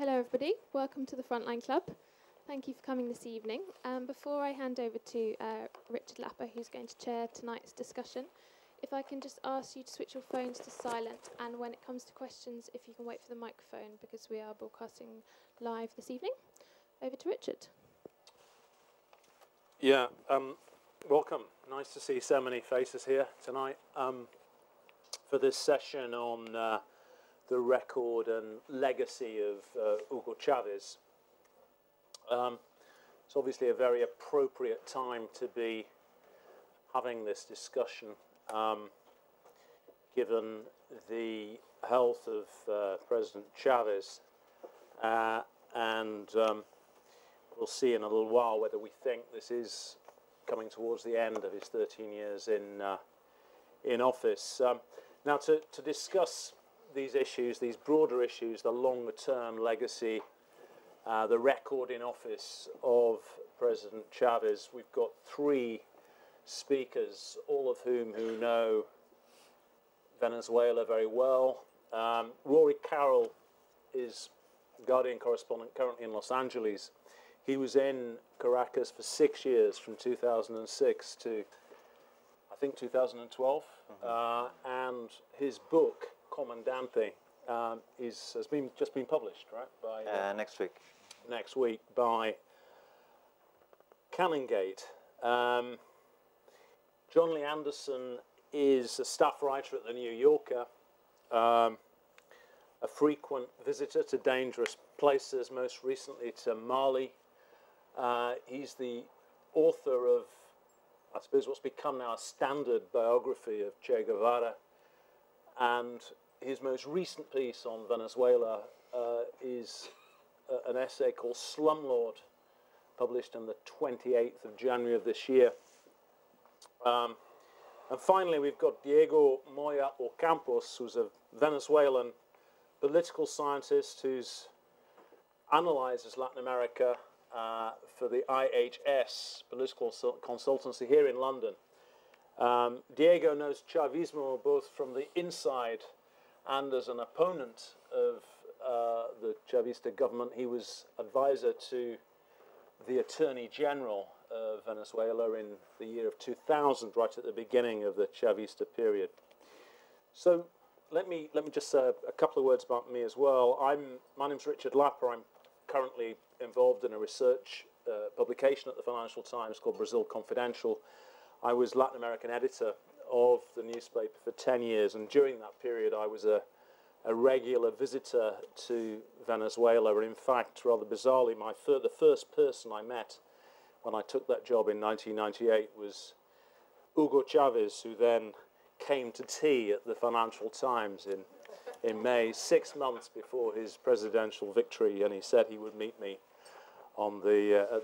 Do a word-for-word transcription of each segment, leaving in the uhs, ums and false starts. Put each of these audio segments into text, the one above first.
Hello everybody, welcome to the Frontline Club. Thank you for coming this evening. Um, before I hand over to uh, Richard Lapper, who's going to chair tonight's discussion, if I can just ask you to switch your phones to silent, and when it comes to questions, if you can wait for the microphone, because we are broadcasting live this evening. Over to Richard. Yeah, um, welcome. Nice to see so many faces here tonight um, for this session on uh, the record and legacy of uh, Hugo Chavez. Um, it's obviously a very appropriate time to be having this discussion, Um, given the health of uh, President Chavez, uh, and um, we'll see in a little while whether we think this is coming towards the end of his thirteen years in uh, in office. Um, now, to, to discuss these issues, these broader issues, the longer-term legacy, uh, the record in office of President Chavez, we've got three speakers, all of whom who know Venezuela very well. Um, Rory Carroll is Guardian correspondent currently in Los Angeles. He was in Caracas for six years, from two thousand six to, I think, two thousand twelve. Mm-hmm. uh, and his book, Comandante, um, is, has been, just been published, right? By, uh, uh, next week. Next week by Canongate. Um, John Lee Anderson is a staff writer at The New Yorker, um, a frequent visitor to dangerous places, most recently to Mali. Uh, he's the author of, I suppose, what's become now a standard biography of Che Guevara. And his most recent piece on Venezuela uh, is a, an essay called Slumlord, published on the twenty-eighth of January of this year. Um, and finally, we've got Diego Moya Ocampos, who's a Venezuelan political scientist who's analyzes Latin America uh, for the I H S political consultancy here in London. Um, Diego knows Chavismo both from the inside and as an opponent of uh, the Chavista government. He was advisor to the Attorney General of Venezuela in the year of two thousand, right at the beginning of the Chavista period. So let me let me just say uh, a couple of words about me as well. I'm my name's Richard Lapper. I'm currently involved in a research uh, publication at the Financial Times called Brazil Confidential. I was Latin American editor of the newspaper for ten years, and during that period I was a, a regular visitor to Venezuela. And in fact, rather bizarrely, my fir- the first person I met when I took that job in nineteen ninety-eight was Hugo Chavez, who then came to tea at the Financial Times in, in May, six months before his presidential victory, and he said he would meet me on the, uh,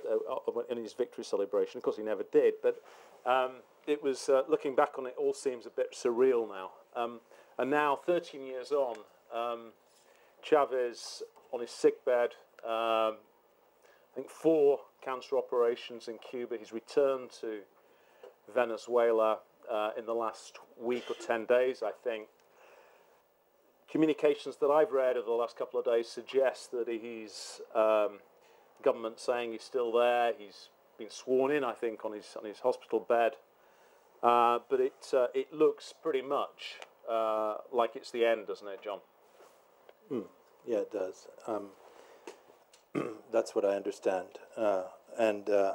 uh, in his victory celebration. Of course, he never did, but um, it was, uh, looking back on it, all seems a bit surreal now. Um, and now, thirteen years on, um, Chavez on his sickbed, um, I think four cancer operations in Cuba. He's returned to Venezuela uh, in the last week or ten days, I think. Communications that I've read over the last couple of days suggest that he's, um, government saying he's still there. He's been sworn in, I think, on his, on his hospital bed. Uh, but it, uh, it looks pretty much uh, like it's the end, doesn't it, John? Mm. Yeah, it does. Um That's what I understand, uh, and uh,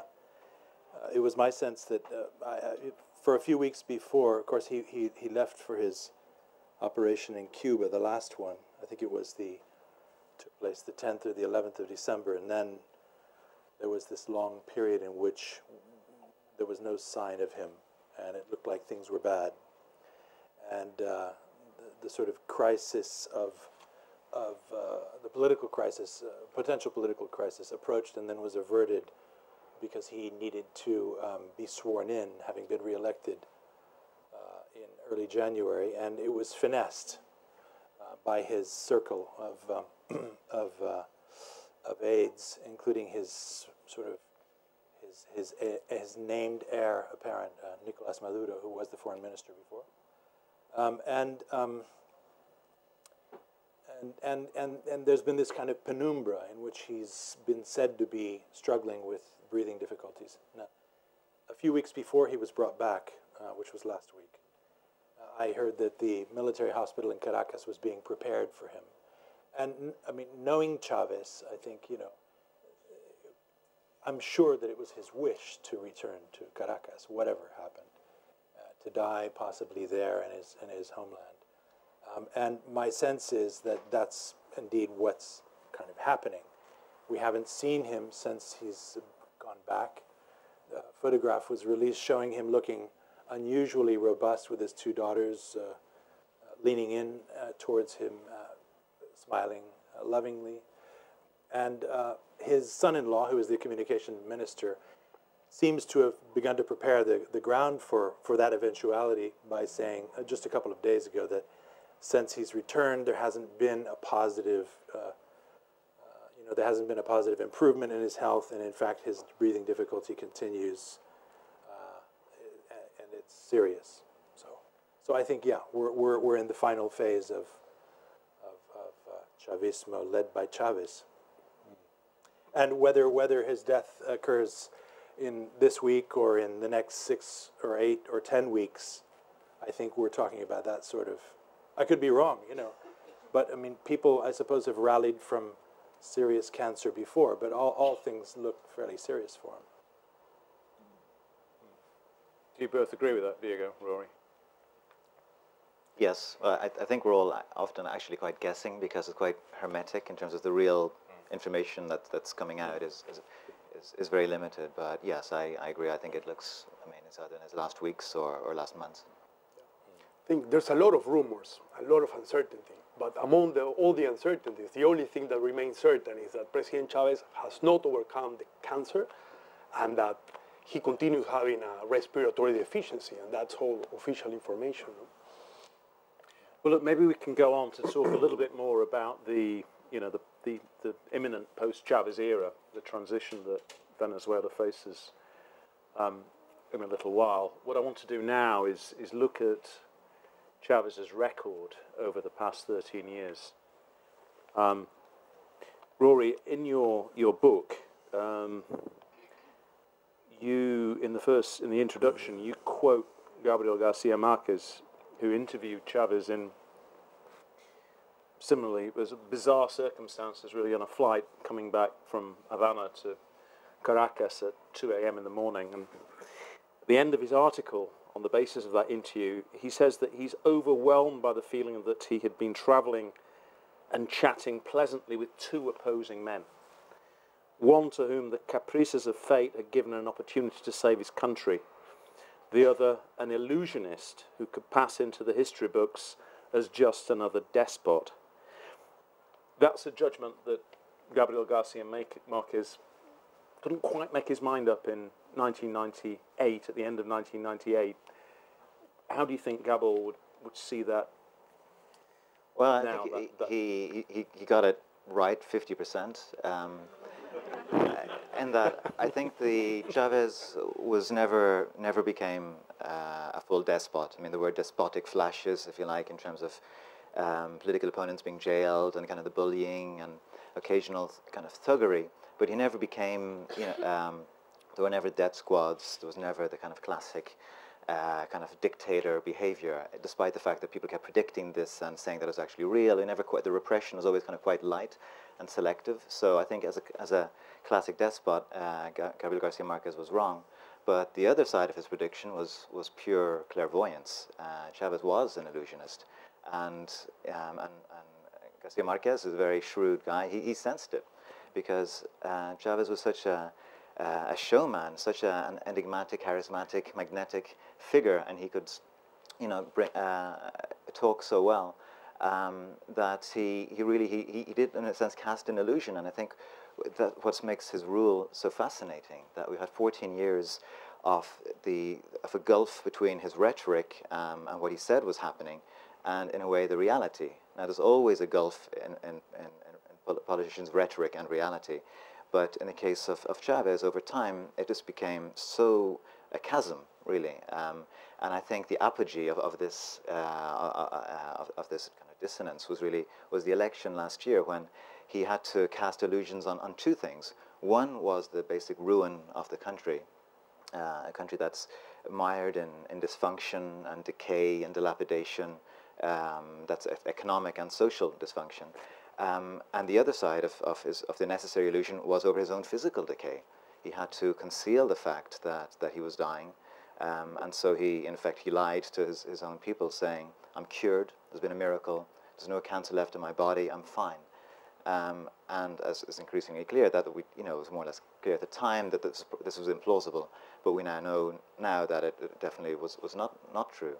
it was my sense that uh, I, I, for a few weeks before, of course, he, he, he left for his operation in Cuba, the last one. I think it was the took place the tenth or the eleventh of December, and then there was this long period in which there was no sign of him, and it looked like things were bad, and uh, the, the sort of crisis of. of uh, the political crisis, uh, potential political crisis, approached and then was averted because he needed to um, be sworn in, having been reelected uh, in early January, and it was finessed uh, by his circle of, um, of, uh, of aides, including his sort of, his, his, his named heir apparent, uh, Nicolas Maduro, who was the foreign minister before. Um, and um, And, and, and, and there's been this kind of penumbra in which he's been said to be struggling with breathing difficulties. Now, a few weeks before he was brought back, uh, which was last week, uh, I heard that the military hospital in Caracas was being prepared for him. And, I mean, knowing Chavez, I think, you know, I'm sure that it was his wish to return to Caracas, whatever happened, uh, to die possibly there in his, in his homeland. Um, and my sense is that that's indeed what's kind of happening. We haven't seen him since he's gone back. A photograph was released showing him looking unusually robust with his two daughters uh, uh, leaning in uh, towards him, uh, smiling uh, lovingly. And uh, his son-in-law, who is the communication minister, seems to have begun to prepare the, the ground for, for that eventuality by saying uh, just a couple of days ago that since he's returned, there hasn't been a positive, uh, uh, you know, there hasn't been a positive improvement in his health, and in fact, his breathing difficulty continues, uh, and it's serious. So, so I think, yeah, we're we're we're in the final phase of of, of uh, Chavismo led by Chavez, and whether whether his death occurs in this week or in the next six or eight or ten weeks, I think we're talking about that sort of. I could be wrong, you know, but I mean, people, I suppose, have rallied from serious cancer before, but all, all things look fairly serious for him. Do you both agree with that, Diego, Rory? Yes, uh, I, I think we're all often actually quite guessing because it's quite hermetic in terms of the real information that, that's coming out is, is, is, is very limited, but yes, I, I agree. I think it looks, I mean, it's either in his last weeks or, or last months. I think there's a lot of rumors, a lot of uncertainty, but among the, all the uncertainties, the only thing that remains certain is that President Chavez has not overcome the cancer and that he continues having a respiratory deficiency, and that's all official information. Well, look, maybe we can go on to talk a little bit more about the, you know, the, the, the imminent post-Chavez era, the transition that Venezuela faces um, in a little while. What I want to do now is, is look at Chavez's record over the past thirteen years. Um, Rory, in your your book, um, you in the first in the introduction you quote Gabriel García Márquez, who interviewed Chavez in similarly it was bizarre circumstances, really on a flight coming back from Havana to Caracas at two A M in the morning, and at the end of his article. On the basis of that interview, he says that he's overwhelmed by the feeling that he had been traveling and chatting pleasantly with two opposing men, one to whom the caprices of fate had given an opportunity to save his country, the other an illusionist who could pass into the history books as just another despot. That's a judgment that Gabriel Garcia Marquez couldn't quite make his mind up in nineteen ninety-eight, at the end of nineteen ninety-eight. How do you think Gabel would, would see that? Well, now, I think that, he, that? He, he, he got it right fifty percent. Um, and that I think the Chavez was never, never became uh, a full despot. I mean, there were despotic flashes, if you like, in terms of um, political opponents being jailed and kind of the bullying and occasional kind of thuggery. But he never became, you know, um, there were never death squads, there was never the kind of classic uh, kind of dictator behavior, despite the fact that people kept predicting this and saying that it was actually real. It never quite, the repression was always kind of quite light and selective. So I think as a, as a classic despot, uh, Gabriel Garcia Marquez was wrong. But the other side of his prediction was, was pure clairvoyance. Uh, Chavez was an illusionist. And, um, and, and Garcia Marquez is a very shrewd guy. He, he sensed it because uh, Chavez was such a Uh, a showman, such a, an enigmatic, charismatic, magnetic figure, and he could, you know, bring, uh, talk so well um, that he, he really, he, he did, in a sense, cast an illusion. And I think that what makes his rule so fascinating, that we had fourteen years of, the, of a gulf between his rhetoric um, and what he said was happening, and in a way, the reality. Now, there's always a gulf in, in, in, in politicians' rhetoric and reality. But in the case of, of Chavez, over time, it just became so a chasm, really. Um, And I think the apogee of, of this uh, uh, of, of this kind of dissonance was really was the election last year, when he had to cast illusions on, on two things. One was the basic ruin of the country, uh, a country that's mired in, in dysfunction and decay and dilapidation, um, that's economic and social dysfunction. Um, and the other side of, of, his, of the necessary illusion was over his own physical decay. He had to conceal the fact that, that he was dying. Um, and so he, in fact, he lied to his, his own people, saying, I'm cured, there's been a miracle, there's no cancer left in my body, I'm fine. Um, and as is increasingly clear, that we, you know, it was more or less clear at the time that this, this was implausible, but we now know now that it, it definitely was, was not, not true.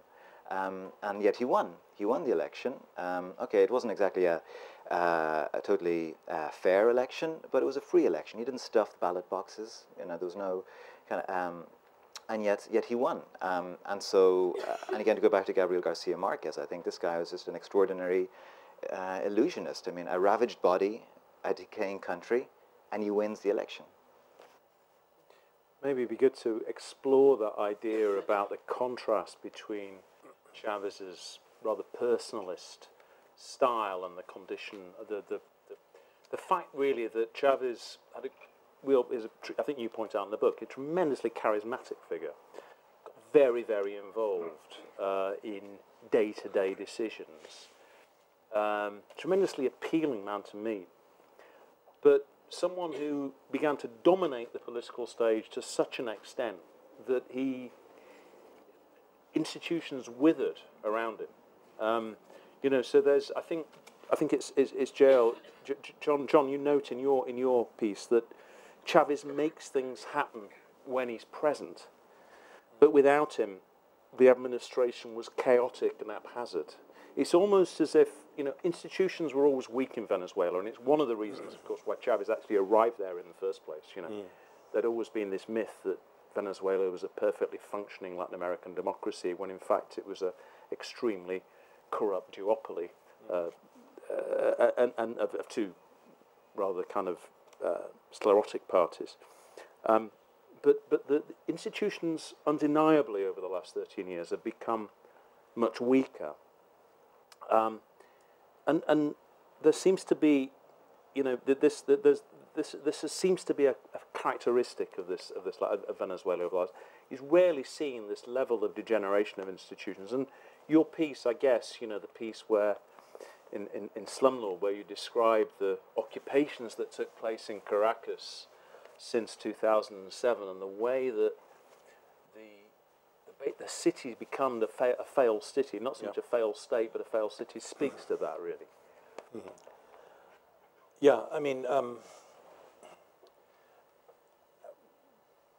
Um, and yet he won. He won the election. Um, okay, it wasn't exactly a, uh, a totally uh, fair election, but it was a free election. He didn't stuff the ballot boxes. You know, there was no kind of... Um, and yet, yet he won. Um, and so, uh, and again, to go back to Gabriel Garcia Marquez, I think this guy was just an extraordinary uh, illusionist. I mean, a ravaged body, a decaying country, and he wins the election. Maybe it'd be good to explore that idea about the contrast between Chavez's rather personalist style and the condition, the the, the, the fact really that Chavez had a Will is, a, I think you point out in the book, a tremendously charismatic figure, very, very involved uh, in day-to-day decisions, um, tremendously appealing man to meet, but someone who began to dominate the political stage to such an extent that he institutions withered around him. Um, you know, so there's, I think, I think it's it's, it's J L, J, John. John, you note in your in your piece that Chavez makes things happen when he's present, but without him, the administration was chaotic and haphazard. It's almost as if, you know, institutions were always weak in Venezuela, and it's one of the reasons, of course, why Chavez actually arrived there in the first place. You know, yeah. There'd always been this myth that Venezuela was a perfectly functioning Latin American democracy, when in fact it was an extremely corrupt duopoly, uh, uh, and, and of, of two rather kind of Uh, sclerotic parties, um, but but the institutions undeniably over the last thirteen years have become much weaker, um, and and there seems to be, you know, this there's this this seems to be a, a characteristic of this of this of Venezuela over the last. You've rarely seen this level of degeneration of institutions, and your piece, I guess, you know, the piece where. In, in, in Slumlord, where you describe the occupations that took place in Caracas since two thousand seven and the way that the, the, the city's become the fa a failed city, not so much yeah. a failed state, but a failed city, speaks to that, really. Mm-hmm. Yeah, I mean, um,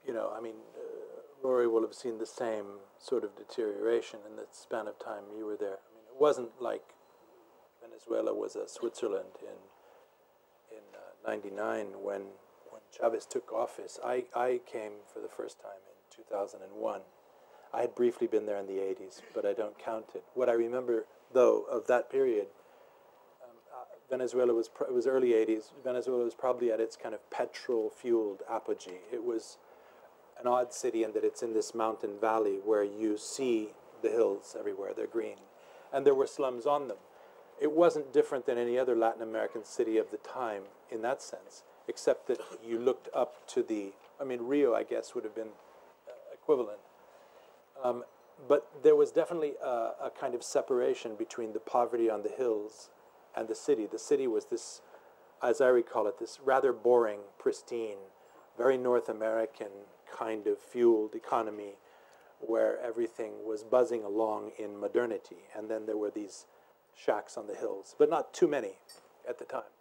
you know, I mean, uh, Rory will have seen the same sort of deterioration in the span of time you were there. I mean, it wasn't like Venezuela was a Switzerland in in uh, ninety-nine when when Chavez took office. I, I came for the first time in two thousand one. I had briefly been there in the eighties, but I don't count it. What I remember, though, of that period, um, uh, Venezuela was pr it was early eighties. Venezuela was probably at its kind of petrol-fueled apogee. It was an odd city in that it's in this mountain valley where you see the hills everywhere. They're green. And there were slums on them. It wasn't different than any other Latin American city of the time in that sense, except that you looked up to the, I mean, Rio, I guess, would have been equivalent. Um, but there was definitely a, a kind of separation between the poverty on the hills and the city. The city was this, as I recall it, this rather boring, pristine, very North American kind of fueled economy where everything was buzzing along in modernity. And then there were these shacks on the hills, but not too many at the time.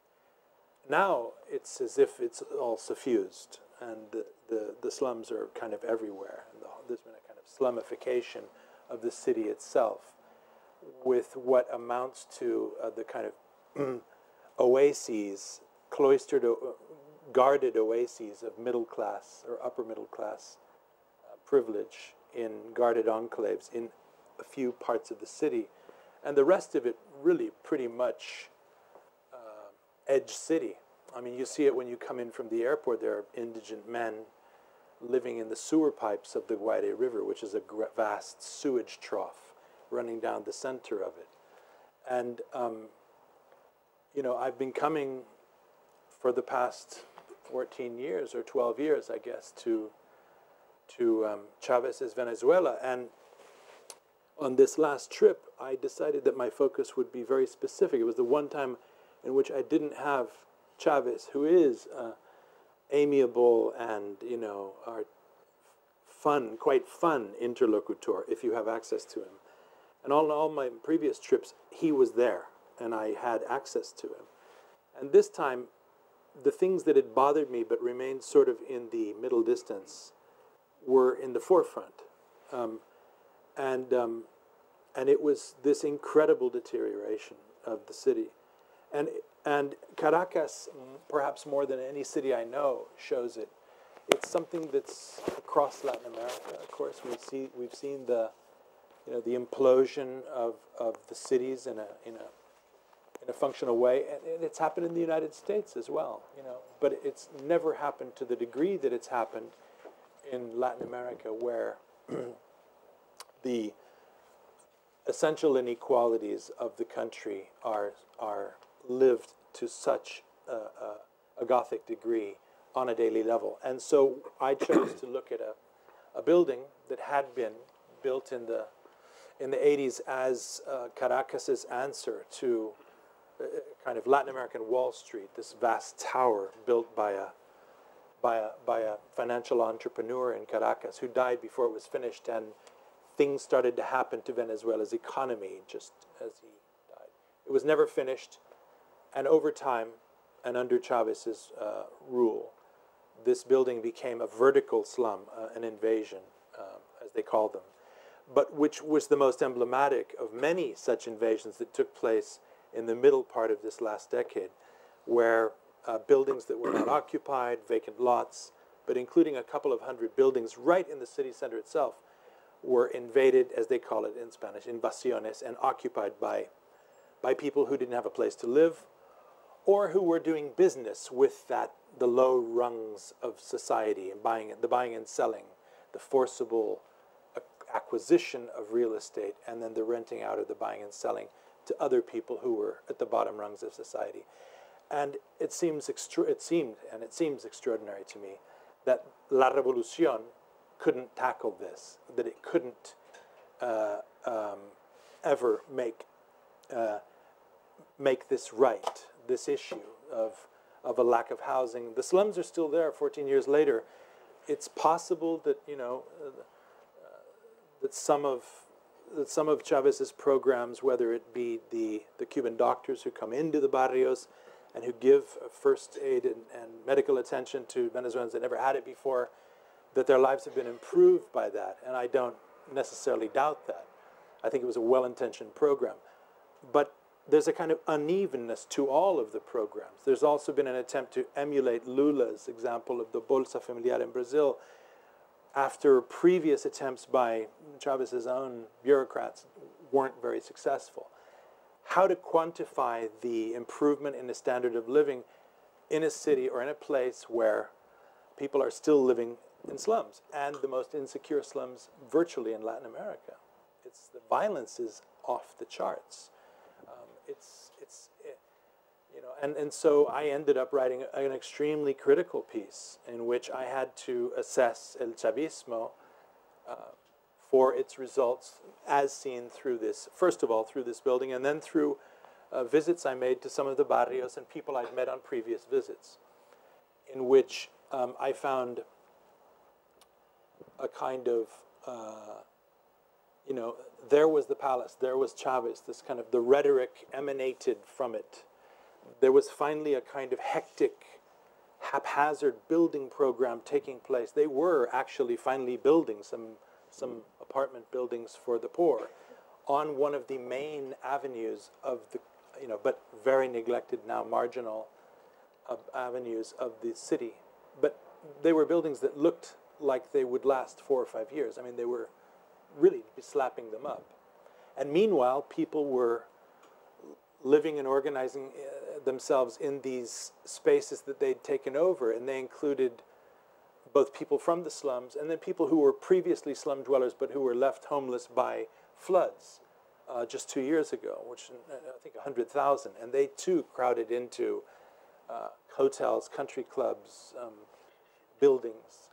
Now it's as if it's all suffused, and the, the, the slums are kind of everywhere. And the, there's been a kind of slumification of the city itself with what amounts to uh, the kind of oases, cloistered, uh, guarded oases of middle class or upper middle class uh, privilege in guarded enclaves in a few parts of the city. And the rest of it really pretty much uh, edge city. I mean, you see it when you come in from the airport. There are indigent men living in the sewer pipes of the Guaire River, which is a vast sewage trough running down the center of it. And, um, you know, I've been coming for the past fourteen years or twelve years, I guess, to, to um, Chavez's Venezuela. And on this last trip, I decided that my focus would be very specific. It was the one time in which I didn't have Chavez, who is uh, amiable and, you know, are fun, quite fun interlocutor if you have access to him. And on all my previous trips, he was there, and I had access to him. And this time, the things that had bothered me but remained sort of in the middle distance were in the forefront. Um, and, um, and it was this incredible deterioration of the city. And, and Caracas, perhaps more than any city I know, shows it. It's something that's across Latin America, of course. We see, we've seen the, you know, the implosion of, of the cities in a, in, a, in a functional way. And it's happened in the United States as well, you know. But it's never happened to the degree that it's happened in Latin America, where the essential inequalities of the country are, are lived to such a, a, a gothic degree on a daily level. And so I chose to look at a, a building that had been built in the in the eighties as uh, Caracas's answer to uh, kind of Latin American Wall Street, this vast tower built by a by a by a financial entrepreneur in Caracas who died before it was finished, and things started to happen to Venezuela's economy just as he died. It was never finished, and over time, and under Chavez's uh, rule, this building became a vertical slum, uh, an invasion, um, as they called them, but which was the most emblematic of many such invasions that took place in the middle part of this last decade, where uh, buildings that were not occupied, vacant lots, but including a couple of hundred buildings right in the city center itself, were invaded, as they call it in Spanish, invasiones, and occupied by, by people who didn't have a place to live or who were doing business with that, the low rungs of society, and buying, the buying and selling, the forcible acquisition of real estate, and then the renting out of the buying and selling to other people who were at the bottom rungs of society. And it seems extra it seemed and it seems extraordinary to me that La Revolución couldn't tackle this, that it couldn't uh, um, ever make uh, make this right, this issue of of a lack of housing. The slums are still there fourteen years later. It's possible that, you know, uh, that some of that some of Chavez's programs, whether it be the, the Cuban doctors who come into the barrios and who give first aid and, and medical attention to Venezuelans that never had it before, that their lives have been improved by that. And I don't necessarily doubt that. I think it was a well-intentioned program. But there's a kind of unevenness to all of the programs. There's also been an attempt to emulate Lula's example of the Bolsa Familiar in Brazil, after previous attempts by Chavez's own bureaucrats weren't very successful. How to quantify the improvement in the standard of living in a city or in a place where people are still living in slums, and the most insecure slums virtually in Latin America. It's, the violence is off the charts. Um, it's, it's, it, you know, and, and so I ended up writing an extremely critical piece in which I had to assess el chavismo uh, for its results as seen through this, first of all, through this building, and then through uh, visits I made to some of the barrios and people I'd met on previous visits, in which um, I found a kind of, uh, you know, there was the palace, there was Chavez, this kind of, the rhetoric emanated from it. There was finally a kind of hectic, haphazard building program taking place. They were actually finally building some, some apartment buildings for the poor on one of the main avenues of the, you know, but very neglected now, marginal uh, avenues of the city. But they were buildings that looked like they would last four or five years. I mean, they were really slapping them up. And meanwhile, people were living and organizing uh, themselves in these spaces that they'd taken over, and they included both people from the slums and then people who were previously slum dwellers but who were left homeless by floods uh, just two years ago, which uh, I think one hundred thousand. And they too crowded into uh, hotels, country clubs, um, buildings.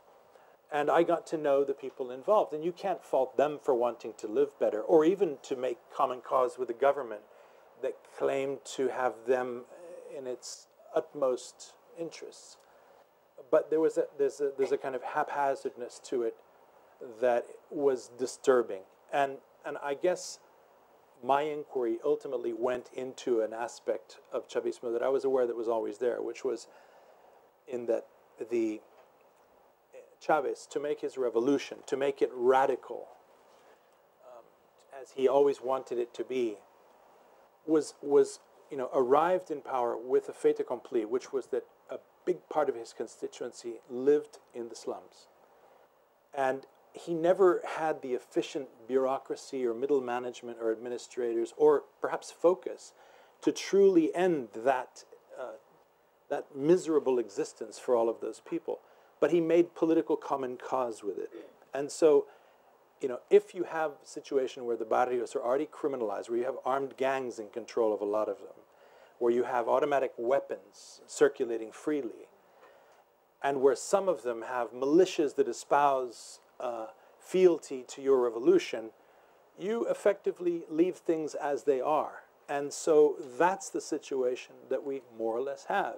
And I got to know the people involved. And you can't fault them for wanting to live better or even to make common cause with the government that claimed to have them in its utmost interests. But there was a, there's, a, there's a kind of haphazardness to it that was disturbing. And, and I guess my inquiry ultimately went into an aspect of Chavismo that I was aware that was always there, which was in that the Chavez, to make his revolution, to make it radical, um, as he always wanted it to be, was, was you know, arrived in power with a fait accompli, which was that a big part of his constituency lived in the slums. And he never had the efficient bureaucracy or middle management or administrators or perhaps focus to truly end that, uh, that miserable existence for all of those people. But he made political common cause with it. And so, you know, if you have a situation where the barrios are already criminalized, where you have armed gangs in control of a lot of them, where you have automatic weapons circulating freely, and where some of them have militias that espouse uh, fealty to your revolution, you effectively leave things as they are. And so that's the situation that we more or less have.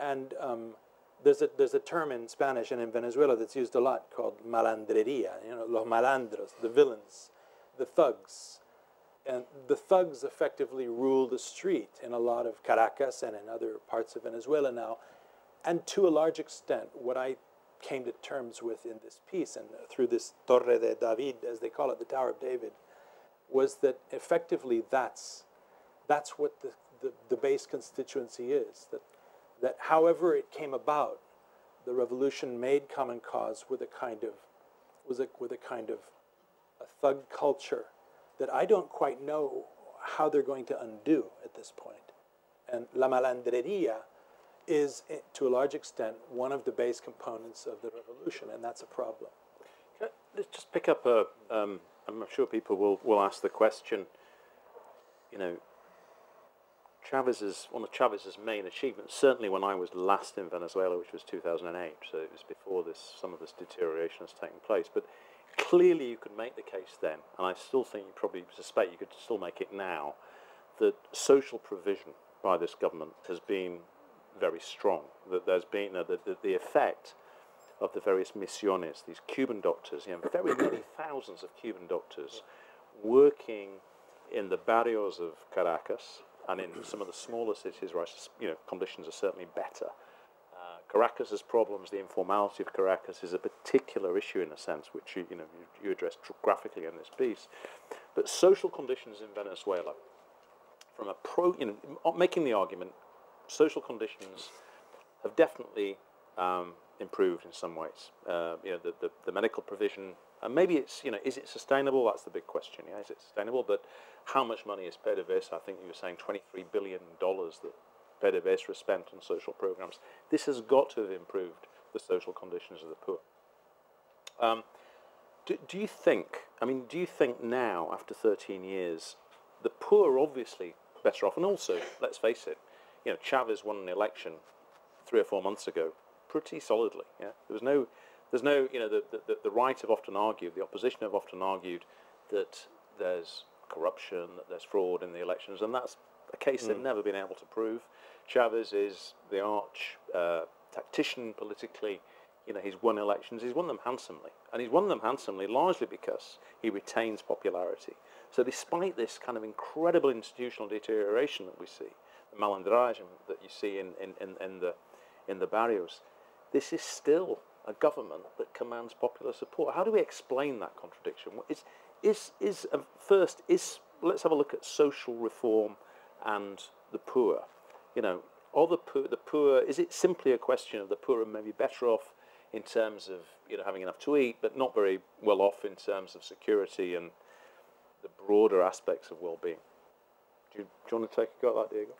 And um, There's a, there's a term in Spanish and in Venezuela that's used a lot called malandrería, you know, los malandros, the villains, the thugs. And the thugs effectively rule the street in a lot of Caracas and in other parts of Venezuela now. And to a large extent, what I came to terms with in this piece and through this Torre de David, as they call it, the Tower of David, was that effectively that's, that's what the, the, the base constituency is, that that however it came about, the revolution made common cause with a kind of, was a, with a kind of a thug culture that I don't quite know how they're going to undo at this point. And la malandrería is, to a large extent, one of the base components of the revolution, and that's a problem. Can I, let's just pick up a, um, I'm sure people will, will ask the question, you know, Chavez's, one of Chavez's main achievements, certainly when I was last in Venezuela, which was two thousand eight, so it was before this, some of this deterioration has taken place, but clearly you could make the case then, and I still think you probably suspect you could still make it now, that social provision by this government has been very strong, that there's been a, the, the effect of the various misiones, these Cuban doctors, you know, very many thousands of Cuban doctors working in the barrios of Caracas, and in some of the smaller cities where, you know, conditions are certainly better. Uh, Caracas's problems, the informality of Caracas is a particular issue in a sense, which you, you know, you, you address graphically in this piece. But social conditions in Venezuela, from a pro, you know, making the argument, social conditions have definitely um, improved in some ways. Uh, you know, the, the, the medical provision, and maybe it's, you know, is it sustainable? That's the big question, yeah, is it sustainable? But how much money is P D V S A? I think you were saying twenty-three billion dollars that P D V S A spent on social programs. This has got to have improved the social conditions of the poor. Um, do, do you think, I mean, do you think now, after thirteen years, the poor are obviously better off? And also, let's face it, you know, Chavez won an election three or four months ago pretty solidly, yeah? There was no... There's no, you know, the, the, the right have often argued, the opposition have often argued that there's corruption, that there's fraud in the elections, and that's a case mm. they've never been able to prove. Chavez is the arch uh, tactician politically. You know, he's won elections, he's won them handsomely. And he's won them handsomely largely because he retains popularity. So despite this kind of incredible institutional deterioration that we see, the malandrage that you see in, in, in, in, the, in the barrios, this is still a government that commands popular support. How do we explain that contradiction? Is, is, is, uh, first, is, let's have a look at social reform and the poor. You know, are the poor, the poor, is it simply a question of the poor are maybe better off in terms of, you know, having enough to eat, but not very well off in terms of security and the broader aspects of well-being? Do you, do you want to take a go at that, Diego?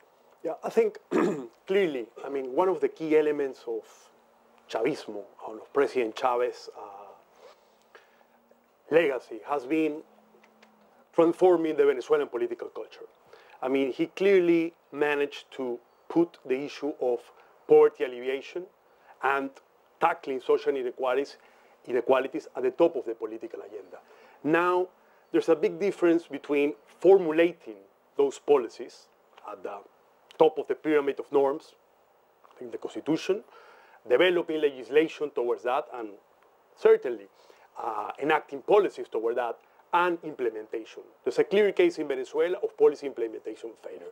Yeah, I think clearly, I mean, one of the key elements of chavismo, on of President Chavez's uh, legacy has been transforming the Venezuelan political culture. I mean, he clearly managed to put the issue of poverty alleviation and tackling social inequalities, inequalities at the top of the political agenda. Now, there's a big difference between formulating those policies at the top of the pyramid of norms, I think the Constitution, developing legislation towards that, and certainly uh, enacting policies toward that, and implementation. There's a clear case in Venezuela of policy implementation failure.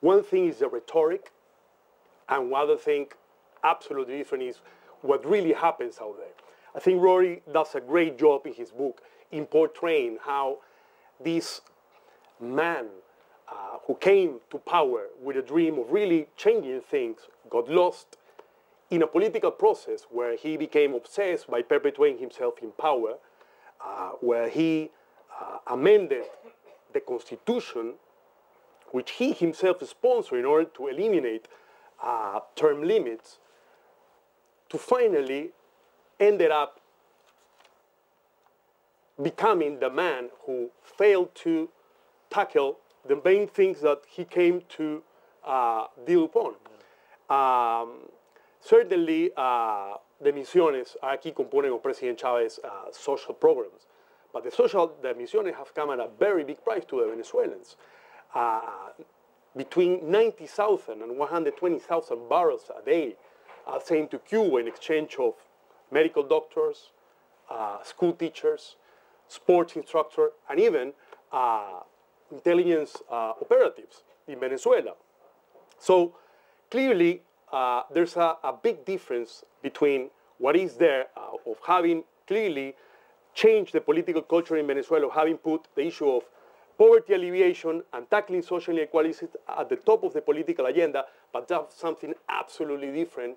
One thing is the rhetoric, and one other thing absolutely different is what really happens out there. I think Rory does a great job in his book in portraying how this man uh, who came to power with a dream of really changing things got lost in a political process where he became obsessed by perpetuating himself in power, uh, where he uh, amended the Constitution, which he himself sponsored in order to eliminate uh, term limits, to finally ended up becoming the man who failed to tackle the main things that he came to uh, deal upon. Um, certainly, uh, the misiones are a key component of President Chavez's uh, social programs, but the social the misiones have come at a very big price to the Venezuelans. Uh, between ninety thousand and one hundred twenty thousand barrels a day are sent to Cuba in exchange of medical doctors, uh, school teachers, sports instructors, and even uh, intelligence uh, operatives in Venezuela. So clearly, uh, there's a, a big difference between what is there uh, of having clearly changed the political culture in Venezuela, of having put the issue of poverty alleviation and tackling social inequalities at the top of the political agenda, but that's something absolutely different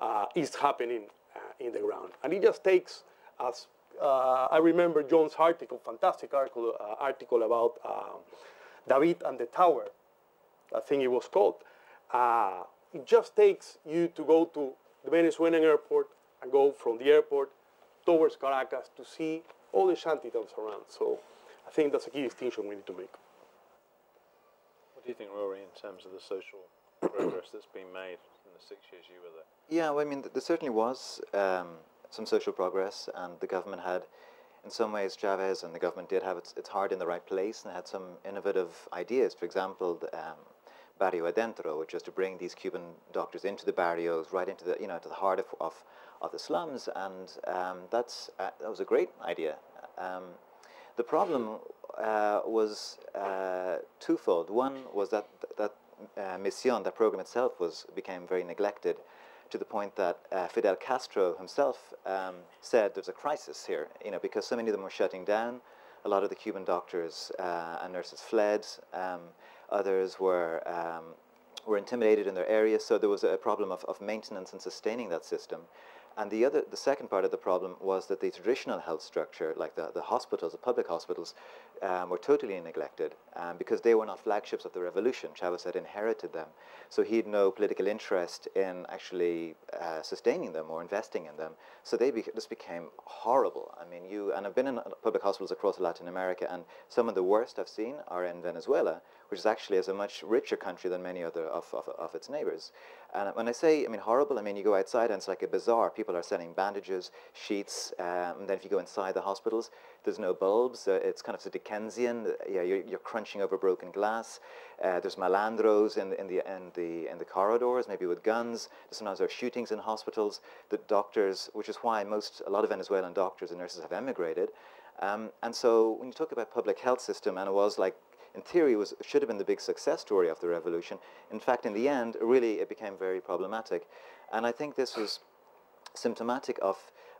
uh, is happening uh, in the ground. And it just takes us, uh, I remember John's article, fantastic article, uh, article about uh, David and the Tower, I think it was called. Uh, it just takes you to go to the Venezuelan airport and go from the airport towards Caracas to see all the shantytowns around. So I think that's a key distinction we need to make. What do you think, Rory, in terms of the social progress that's been made in the six years you were there? Yeah, well, I mean, there certainly was um, some social progress, and the government had, in some ways, Chavez and the government did have its, its heart in the right place, and had some innovative ideas. For example, the, um, barrio adentro, which is to bring these Cuban doctors into the barrios, right into the, you know, to the heart of, of, of the slums, and um, that's, uh, that was a great idea. Um, The problem uh, was uh, twofold. One was that that uh, mission, that program itself, was became very neglected, to the point that uh, Fidel Castro himself um, said there's a crisis here, you know, because so many of them were shutting down. A lot of the Cuban doctors uh, and nurses fled. Um, others were um, were intimidated in their areas. So there was a problem of, of maintenance and sustaining that system. And the other, the second part of the problem was that the traditional health structure, like the, the hospitals, the public hospitals, um, were totally neglected um, because they were not flagships of the revolution. Chavez had inherited them. So he had no political interest in actually uh, sustaining them or investing in them. So they be just became horrible. I mean, you, and I've been in public hospitals across Latin America, and some of the worst I've seen are in Venezuela, which is actually is a much richer country than many other of, of, of its neighbors. And when I say, I mean, horrible, I mean, you go outside and it's like a bazaar. People are selling bandages, sheets, um, and then if you go inside the hospitals, there's no bulbs. Uh, it's kind of a Dickensian, yeah, you're, you're crunching over broken glass. Uh, there's malandros in the, in, the, in, the, in the corridors, maybe with guns. Sometimes there are shootings in hospitals. The doctors, which is why most, a lot of Venezuelan doctors and nurses have emigrated. Um, and so when you talk about public health system, and it was like, in theory, was, should have been the big success story of the revolution. In fact, in the end, really, it became very problematic. And I think this was symptomatic of,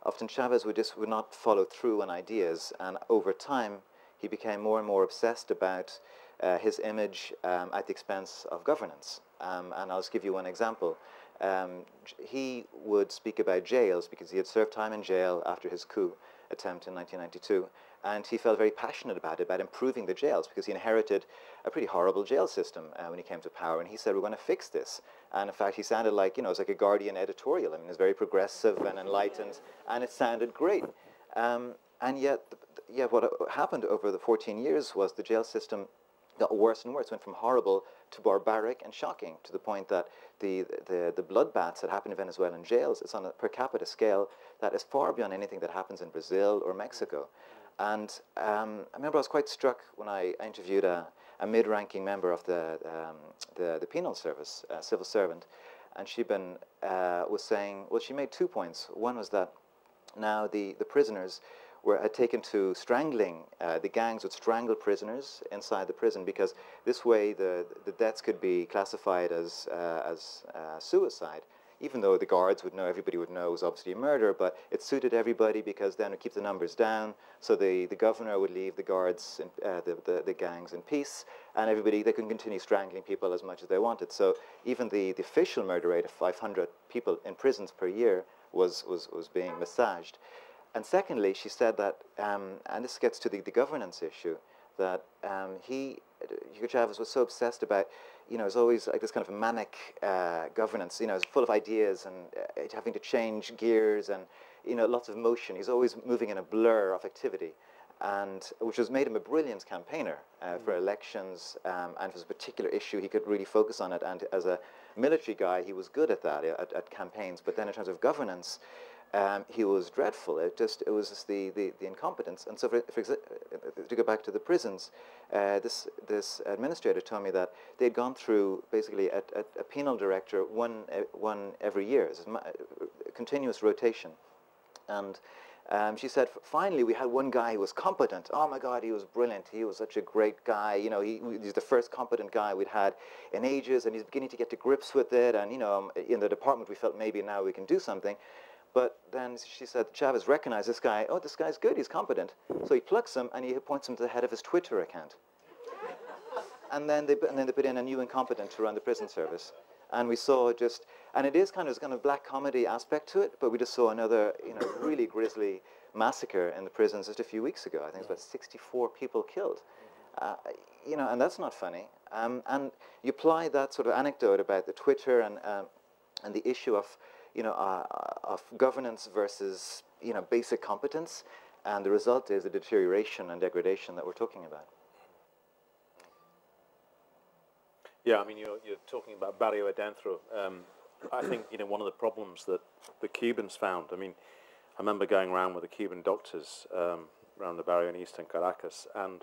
often Chavez would just would not follow through on ideas. And over time, he became more and more obsessed about uh, his image um, at the expense of governance. Um, and I'll just give you one example. Um, he would speak about jails because he had served time in jail after his coup attempt in nineteen ninety-two. and he felt very passionate about it, about improving the jails, because he inherited a pretty horrible jail system uh, when he came to power, and he said, we're going to fix this. And in fact, he sounded like, you know, it was like a Guardian editorial. I mean, it was very progressive and enlightened, and it sounded great. Um, and yet, yeah, what happened over the fourteen years was the jail system got worse and worse. It went from horrible to barbaric and shocking, to the point that the, the, the bloodbaths that happen in Venezuelan jails, it's on a per capita scale that is far beyond anything that happens in Brazil or Mexico. And um, I remember I was quite struck when I interviewed a, a mid-ranking member of the, um, the, the penal service, a civil servant, and she been, uh, was saying, well, she made two points. One was that now the, the prisoners were, had taken to strangling, uh, the gangs would strangle prisoners inside the prison, because this way the, the deaths could be classified as, uh, as uh, suicide, even though the guards would know, everybody would know it was obviously a murder, but it suited everybody because then it would keep the numbers down, so the, the governor would leave the guards, in, uh, the, the, the gangs in peace, and everybody, they could continue strangling people as much as they wanted. So even the, the official murder rate of five hundred people in prisons per year was, was, was being massaged. And secondly, she said that, um, and this gets to the, the governance issue, that um, he, Hugo Chavez, was so obsessed about, you know, it was always like this kind of manic uh, governance, you know, it's full of ideas and uh, having to change gears and, you know, lots of motion. He's always moving in a blur of activity, and which has made him a brilliant campaigner uh, mm. for elections, um, and for a particular issue, he could really focus on it. And as a military guy, he was good at that, at, at campaigns. But then in terms of governance, Um, he was dreadful. It just—it was just the, the the incompetence. And so, for, for to go back to the prisons, uh, this this administrator told me that they had gone through basically a, a, a penal director one one every year, it's a continuous rotation, and. Um, she said, finally, we had one guy who was competent. Oh, my God, he was brilliant. He was such a great guy. You know, he, he's the first competent guy we'd had in ages, and he's beginning to get to grips with it. And, you know, in the department, we felt maybe now we can do something. But then she said, Chavez recognized this guy. Oh, this guy's good. He's competent. So he plucks him, and he appoints him to the head of his Twitter account. and, then they, and then they put in a new incompetent to run the prison service. And we saw just, and it is kind of this kind of black comedy aspect to it, but we just saw another, you know, really grisly massacre in the prisons just a few weeks ago. I think it was about sixty-four people killed. Uh, you know, and that's not funny. Um, and you apply that sort of anecdote about the Twitter and, um, and the issue of, you know, uh, of governance versus, you know, basic competence, and the result is the deterioration and degradation that we're talking about. Yeah, I mean, you're, you're talking about barrio adentro. Um, I think, you know, one of the problems that the Cubans found, I mean, I remember going around with the Cuban doctors um, around the barrio in eastern Caracas, and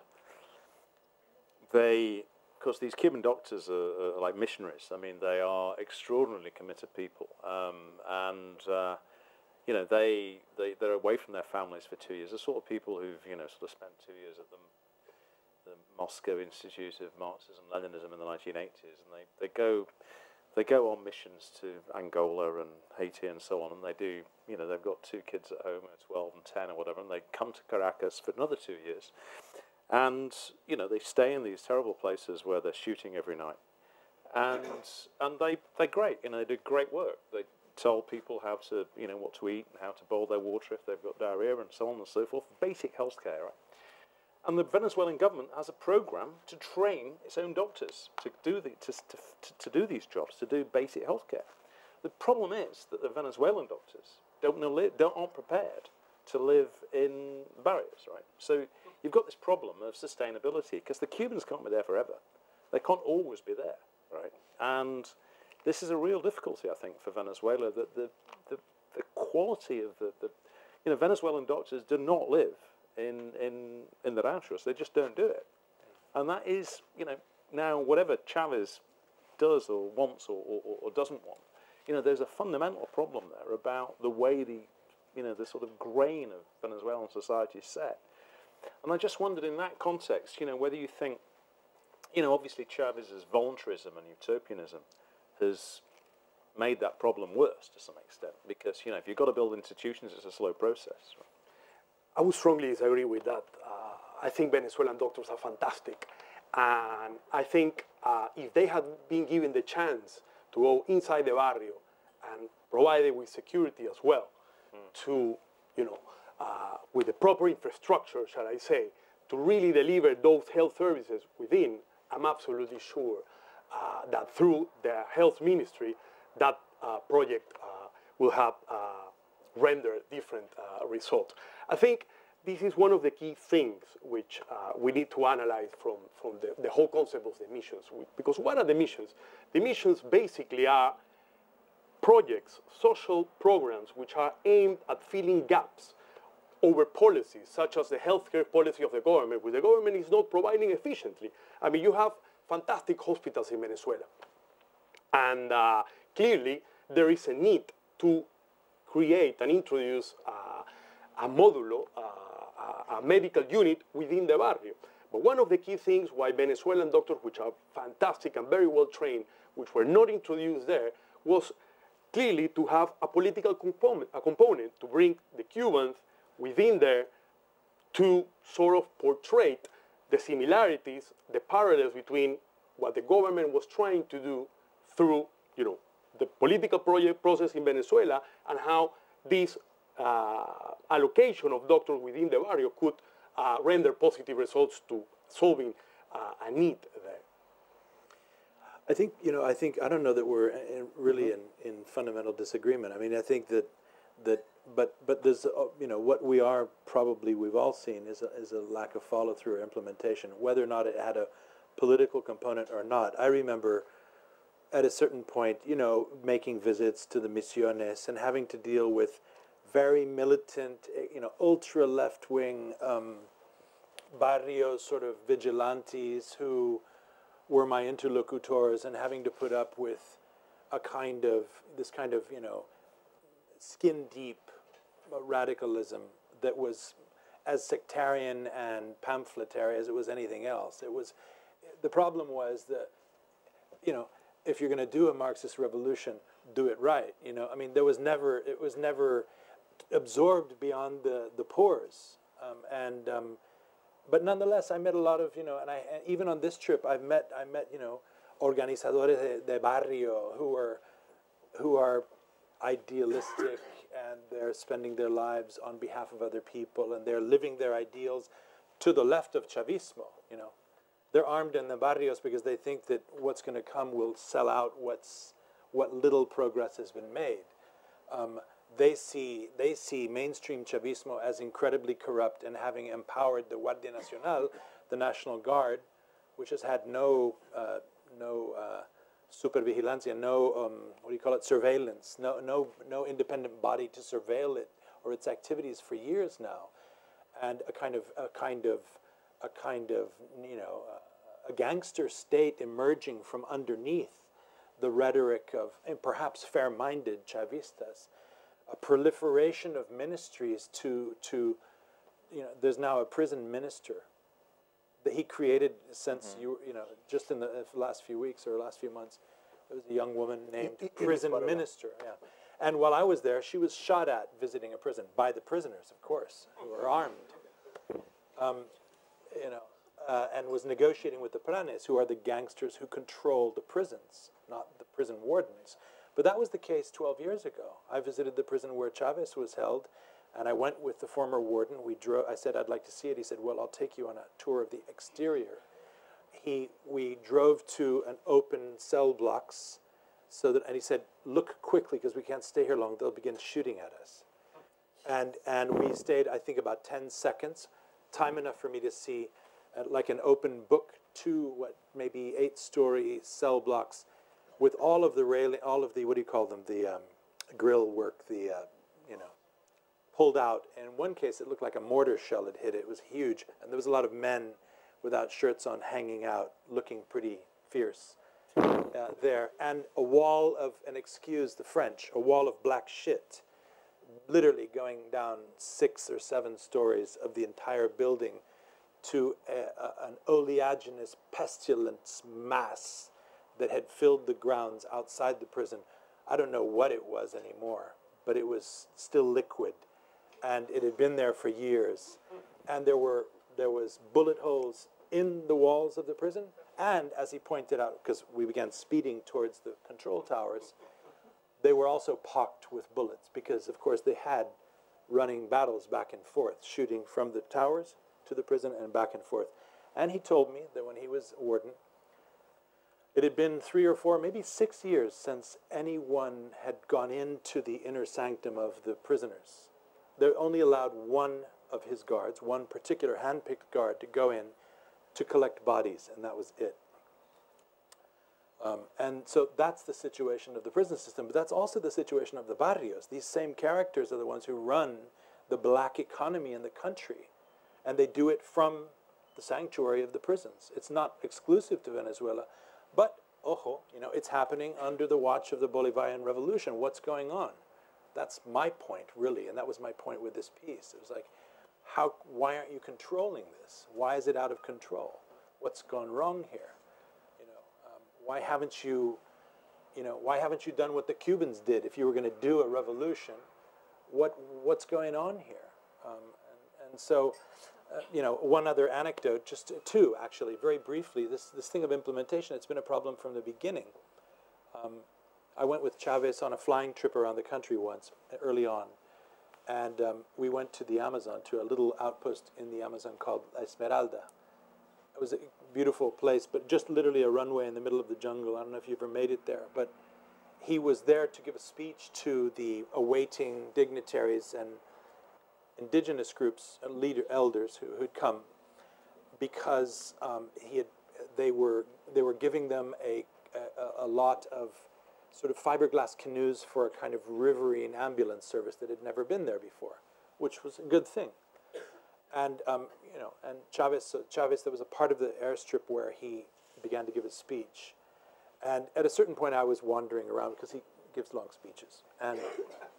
they, because these Cuban doctors are, are like missionaries. I mean, they are extraordinarily committed people. Um, and, uh, you know, they, they, they're away from their families for two years. The sort of people who've, you know, sort of spent two years at them. The Moscow Institute of Marxism and Leninism in the nineteen eighties, and they, they go they go on missions to Angola and Haiti and so on, and they do, you know, they've got two kids at home, twelve and ten or whatever, and they come to Caracas for another two years, and, you know, they stay in these terrible places where they're shooting every night, and and they they're great, you know, they do great work. They tell people how to, you know, what to eat and how to boil their water if they've got diarrhea and so on and so forth, basic healthcare, right? And the Venezuelan government has a program to train its own doctors to do, the, to, to, to do these jobs, to do basic healthcare. The problem is that the Venezuelan doctors don't know, don't, aren't prepared to live in barrios, right? So you've got this problem of sustainability, because the Cubans can't be there forever. They can't always be there, right? And this is a real difficulty, I think, for Venezuela, that the, the, the quality of the, the... You know, Venezuelan doctors do not live In, in, in the ranchos. They just don't do it. And that is, you know, now whatever Chavez does or wants or, or, or doesn't want, you know, there's a fundamental problem there about the way the, you know, the sort of grain of Venezuelan society is set. And I just wondered in that context, you know, whether you think, you know, obviously Chavez's voluntarism and utopianism has made that problem worse to some extent, because, you know, if you've got to build institutions, it's a slow process, right? I would strongly disagree with that. Uh, I think Venezuelan doctors are fantastic. And I think uh, if they had been given the chance to go inside the barrio and provided with security as well, mm. to, you know, uh, with the proper infrastructure, shall I say, to really deliver those health services within, I'm absolutely sure uh, that through the health ministry, that uh, project uh, will have uh, rendered different uh, results. I think this is one of the key things which uh, we need to analyze from, from the, the whole concept of the missions. Because what are the missions? The missions basically are projects, social programs, which are aimed at filling gaps over policies, such as the healthcare policy of the government, which the government is not providing efficiently. I mean, you have fantastic hospitals in Venezuela. And uh, clearly, there is a need to create and introduce uh, a modulo, uh, a medical unit within the barrio. But one of the key things why Venezuelan doctors, which are fantastic and very well trained, which were not introduced there, was clearly to have a political component, a component to bring the Cubans within there to sort of portray the similarities, the parallels between what the government was trying to do through, you know, the political project process in Venezuela and how this uh, allocation of doctors within the barrio could uh, render positive results to solving uh, a need there. I think, you know, I think, I don't know that we're in, really mm-hmm. in, in fundamental disagreement. I mean, I think that, that But but there's uh, you know, what we are probably we've all seen is a, is a lack of follow through or implementation, whether or not it had a political component or not. I remember at a certain point, you know, making visits to the misiones and having to deal with very militant, you know, ultra left wing um, barrio sort of vigilantes who were my interlocutors, and having to put up with a kind of this kind of you know skin deep. radicalism that was as sectarian and pamphletary as it was anything else. It was, the problem was that, you know, if you're going to do a Marxist revolution, do it right. You know, I mean, there was never, it was never absorbed beyond the the pores. Um, and um, but nonetheless, I met a lot of, you know, and I and even on this trip, I've met I met you know, organizadores de, de barrio who are who are idealistic. And they're spending their lives on behalf of other people, and they're living their ideals to the left of Chavismo. You know, they're armed in the barrios because they think that what's going to come will sell out what's what little progress has been made. Um, they see they see mainstream Chavismo as incredibly corrupt and having empowered the Guardia Nacional, the National Guard, which has had no uh, no. Uh, supervigilancia, no, um, what do you call it, surveillance, no, no, no independent body to surveil it or its activities for years now, and a kind of, a kind of, a kind of, you know, a, a gangster state emerging from underneath the rhetoric of, and perhaps fair-minded Chavistas, a proliferation of ministries to, to, you know, there's now a prison minister that he created since mm-hmm. you you know just in the last few weeks or last few months. There was a young woman named it, it, prison it minister, yeah. And while I was there, she was shot at visiting a prison by the prisoners, of course, who were armed. Um, you know, uh, and was negotiating with the pranes, who are the gangsters who control the prisons, not the prison wardens. But that was the case twelve years ago. I visited the prison where Chavez was held. And I went with the former warden. We drove. I said, I'd like to see it. He said, well, I'll take you on a tour of the exterior. He, we drove to an open cell blocks, so that, and he said, look quickly, because we can't stay here long. They'll begin shooting at us. And, and we stayed, I think, about ten seconds, time enough for me to see, uh, like an open book, two, what, maybe eight-story cell blocks with all of the railing, all of the, what do you call them, the um, grill work, the, uh, you know, pulled out. And in one case, it looked like a mortar shell had hit it. It was huge. And there was a lot of men without shirts on hanging out, looking pretty fierce uh, there. And a wall of, and excuse the French, a wall of black shit, literally going down six or seven stories of the entire building to a, a, an oleaginous pestilence mass that had filled the grounds outside the prison. I don't know what it was anymore, but it was still liquid. And it had been there for years, and there were there was bullet holes in the walls of the prison, and as he pointed out, because we began speeding towards the control towers, they were also pocked with bullets because, of course, they had running battles back and forth, shooting from the towers to the prison and back and forth. And he told me that when he was warden, it had been three or four, maybe six years since anyone had gone into the inner sanctum of the prisoners. They only allowed one of his guards, one particular hand-picked guard, to go in to collect bodies, and that was it. Um, and so that's the situation of the prison system, but that's also the situation of the barrios. These same characters are the ones who run the black economy in the country, and they do it from the sanctuary of the prisons. It's not exclusive to Venezuela, but, ojo, you know, it's happening under the watch of the Bolivarian Revolution. What's going on? That's my point, really, and that was my point with this piece. It was like, how, why aren't you controlling this? Why is it out of control? What's gone wrong here? Why haven't you, you know, why haven't you done what the Cubans did if you were going to do a revolution? What, what's going on here? Um, and, and so, uh, you know, one other anecdote, just two actually, very briefly, this, this thing of implementation, it's been a problem from the beginning. Um, I went with Chavez on a flying trip around the country once, early on, and um, we went to the Amazon, to a little outpost in the Amazon called Esmeralda. It was a beautiful place, but just literally a runway in the middle of the jungle. I don't know if you ever made it there, but he was there to give a speech to the awaiting dignitaries and indigenous groups, uh, leader elders who who'd come, because um, he had, they were they were giving them a, a a lot of sort of fiberglass canoes for a kind of riverine ambulance service that had never been there before, which was a good thing. And um, you know, and Chavez, so Chavez, there was a part of the airstrip where he began to give his speech, and at a certain point, I was wandering around because he gives long speeches, and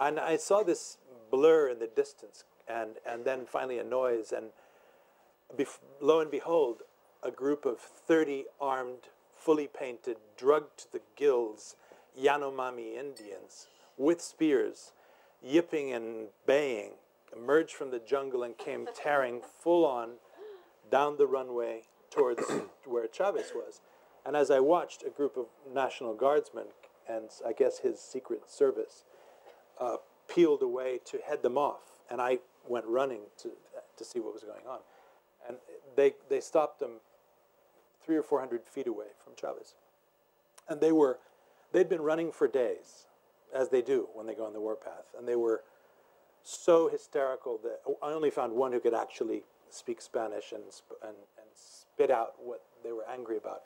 and I saw this blur in the distance, and and then finally a noise, and bef lo and behold, a group of thirty armed, fully painted, drugged to the gills, Yanomami Indians with spears, yipping and baying, emerged from the jungle and came tearing full on down the runway towards where Chavez was. And as I watched, a group of National Guardsmen and I guess his Secret Service uh, peeled away to head them off. And I went running to, to see what was going on. And they, they stopped them three or four hundred feet away from Chavez. And they were, they'd been running for days, as they do when they go on the warpath. And they were so hysterical that I only found one who could actually speak Spanish and, sp and, and spit out what they were angry about.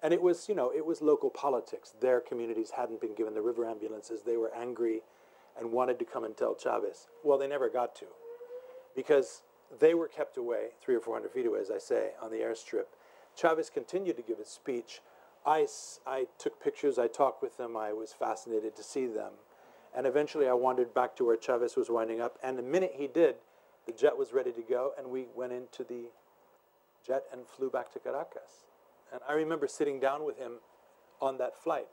And it was, you know, it was local politics. Their communities hadn't been given the river ambulances. They were angry and wanted to come and tell Chavez. Well, they never got to, because they were kept away three or four hundred feet away, as I say, on the airstrip. Chavez continued to give his speech. I, I took pictures. I talked with them. I was fascinated to see them. And eventually I wandered back to where Chavez was winding up. And the minute he did, the jet was ready to go. And we went into the jet and flew back to Caracas. And I remember sitting down with him on that flight.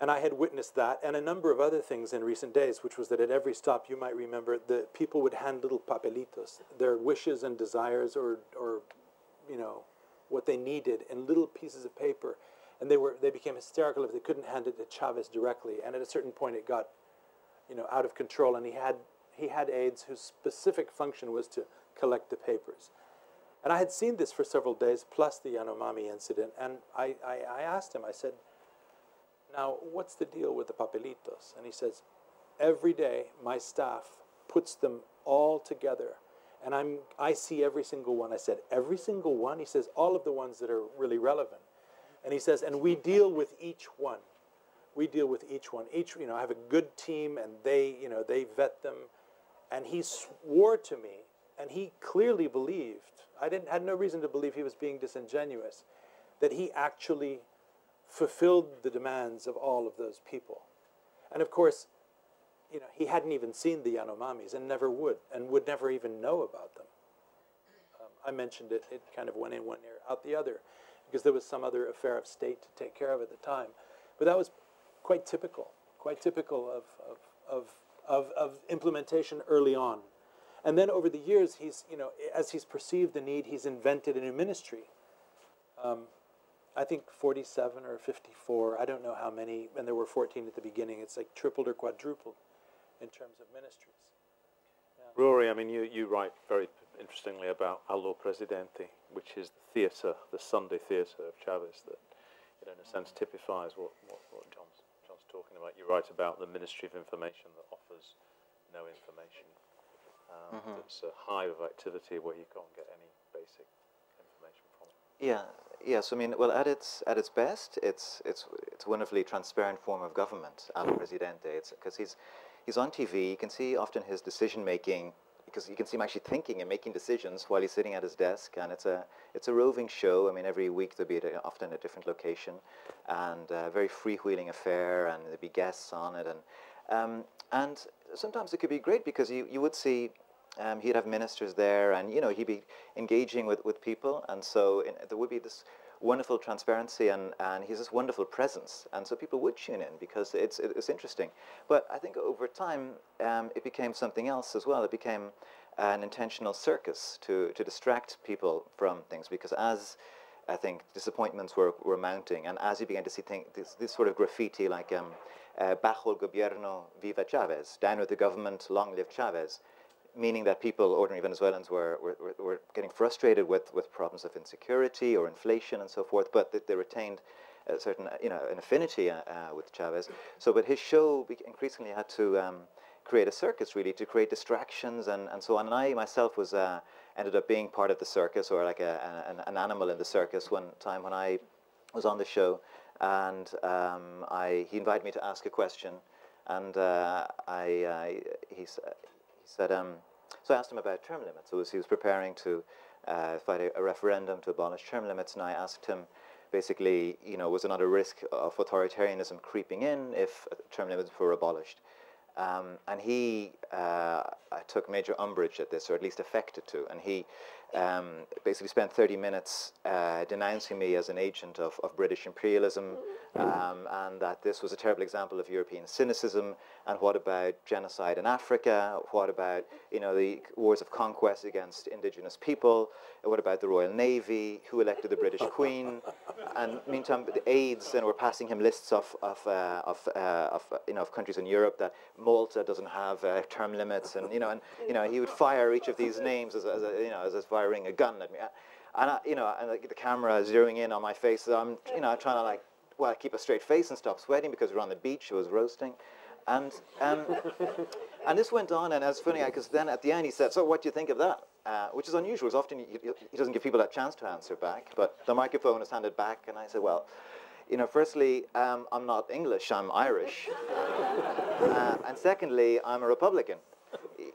And I had witnessed that and a number of other things in recent days, which was that at every stop, you might remember, the people would hand little papelitos, their wishes and desires, or, or you know, what they needed, in little pieces of paper. And they were, they became hysterical if they couldn't hand it to Chavez directly. And at a certain point, it got, you know, out of control. And he had, he had aides whose specific function was to collect the papers. And I had seen this for several days, plus the Yanomami incident. And I, I, I asked him, I said, now, what's the deal with the papelitos? And he says, every day, my staff puts them all together. And I'm, I see every single one. I said, every single one? He says, all of the ones that are really relevant. And he says, and we deal with each one. We deal with each one. Each, you know, I have a good team, and they, you know, they vet them. And he swore to me, and he clearly believed, I didn't, had no reason to believe he was being disingenuous, that he actually fulfilled the demands of all of those people. And of course, you know, he hadn't even seen the Yanomamis, and never would, and would never even know about them. Um, I mentioned it, it kind of went in one ear, out the other, because there was some other affair of state to take care of at the time. But that was quite typical, quite typical of, of, of, of, of implementation early on. And then over the years, he's, you know, as he's perceived the need, he's invented a new ministry. Um, I think forty-seven or fifty-four, I don't know how many, and there were fourteen at the beginning. It's like tripled or quadrupled in terms of ministries. Yeah. Rory, I mean, you, you write very interestingly about Allo Presidente, which is the theatre, the Sunday theatre of Chavez that, you know, in a sense typifies what, what, what John's, John's talking about. You write about the Ministry of Information that offers no information. Um, mm-hmm. It's a hive of activity where you can't get any basic information from it. Yeah, yes. I mean, well, at its at its best, it's it's it's a wonderfully transparent form of government, Allo Presidente. It's because he's he's on T V. You can see often his decision making, because you can see him actually thinking and making decisions while he's sitting at his desk. And it's a it's a roving show. I mean, every week there'll be a, often a different location, and a very freewheeling affair, and there'll be guests on it, and um, and. Sometimes it could be great because you, you would see um, he'd have ministers there, and you know he'd be engaging with, with people, and so in, there would be this wonderful transparency, and, and he's this wonderful presence, and so people would tune in because it's, it's interesting. But I think over time um, it became something else as well. It became an intentional circus to, to distract people from things, because as I think disappointments were, were mounting, and as you began to see things, this, this sort of graffiti like um, uh, Bajo el gobierno, viva Chavez, down with the government, long live Chavez, meaning that people, ordinary Venezuelans, were, were, were getting frustrated with, with problems of insecurity or inflation and so forth, but they, they retained a certain, you know, an affinity uh, uh, with Chavez. So, but his show increasingly had to um, create a circus, really, to create distractions and, and so on. And I myself was... Uh, ended up being part of the circus, or like a, an, an animal in the circus. One time when I was on the show, and um, I, he invited me to ask a question, and uh, I, uh, he, he said, um, so I asked him about term limits. It was, he was preparing to uh, fight a, a referendum to abolish term limits, and I asked him, basically, you know, was there not a risk of authoritarianism creeping in if term limits were abolished? Um, and he uh, took major umbrage at this, or at least affected to, and he um, basically spent thirty minutes uh, denouncing me as an agent of, of British imperialism, um, and that this was a terrible example of European cynicism, and what about genocide in Africa, what about, you know, the wars of conquest against indigenous people, what about the Royal Navy, who elected the British Queen, and meantime the aides, and were passing him lists of, of, uh, of, uh, of, you know, of countries in Europe that Malta doesn't have uh, term limits, and you know, and you know, he would fire each of these names as, as a, you know, as, as firing a gun at me, and I, you know, and like, the camera zeroing in on my face. So I'm, you know, trying to like, well, keep a straight face and stop sweating because we're on the beach. It was roasting, and um, and this went on, and it was funny because then at the end he said, "So what do you think of that?" Uh, which is unusual. It's often he, he doesn't give people that chance to answer back, but the microphone is handed back, and I said, "Well, you know, firstly, um, I'm not English, I'm Irish. uh, and secondly, I'm a Republican.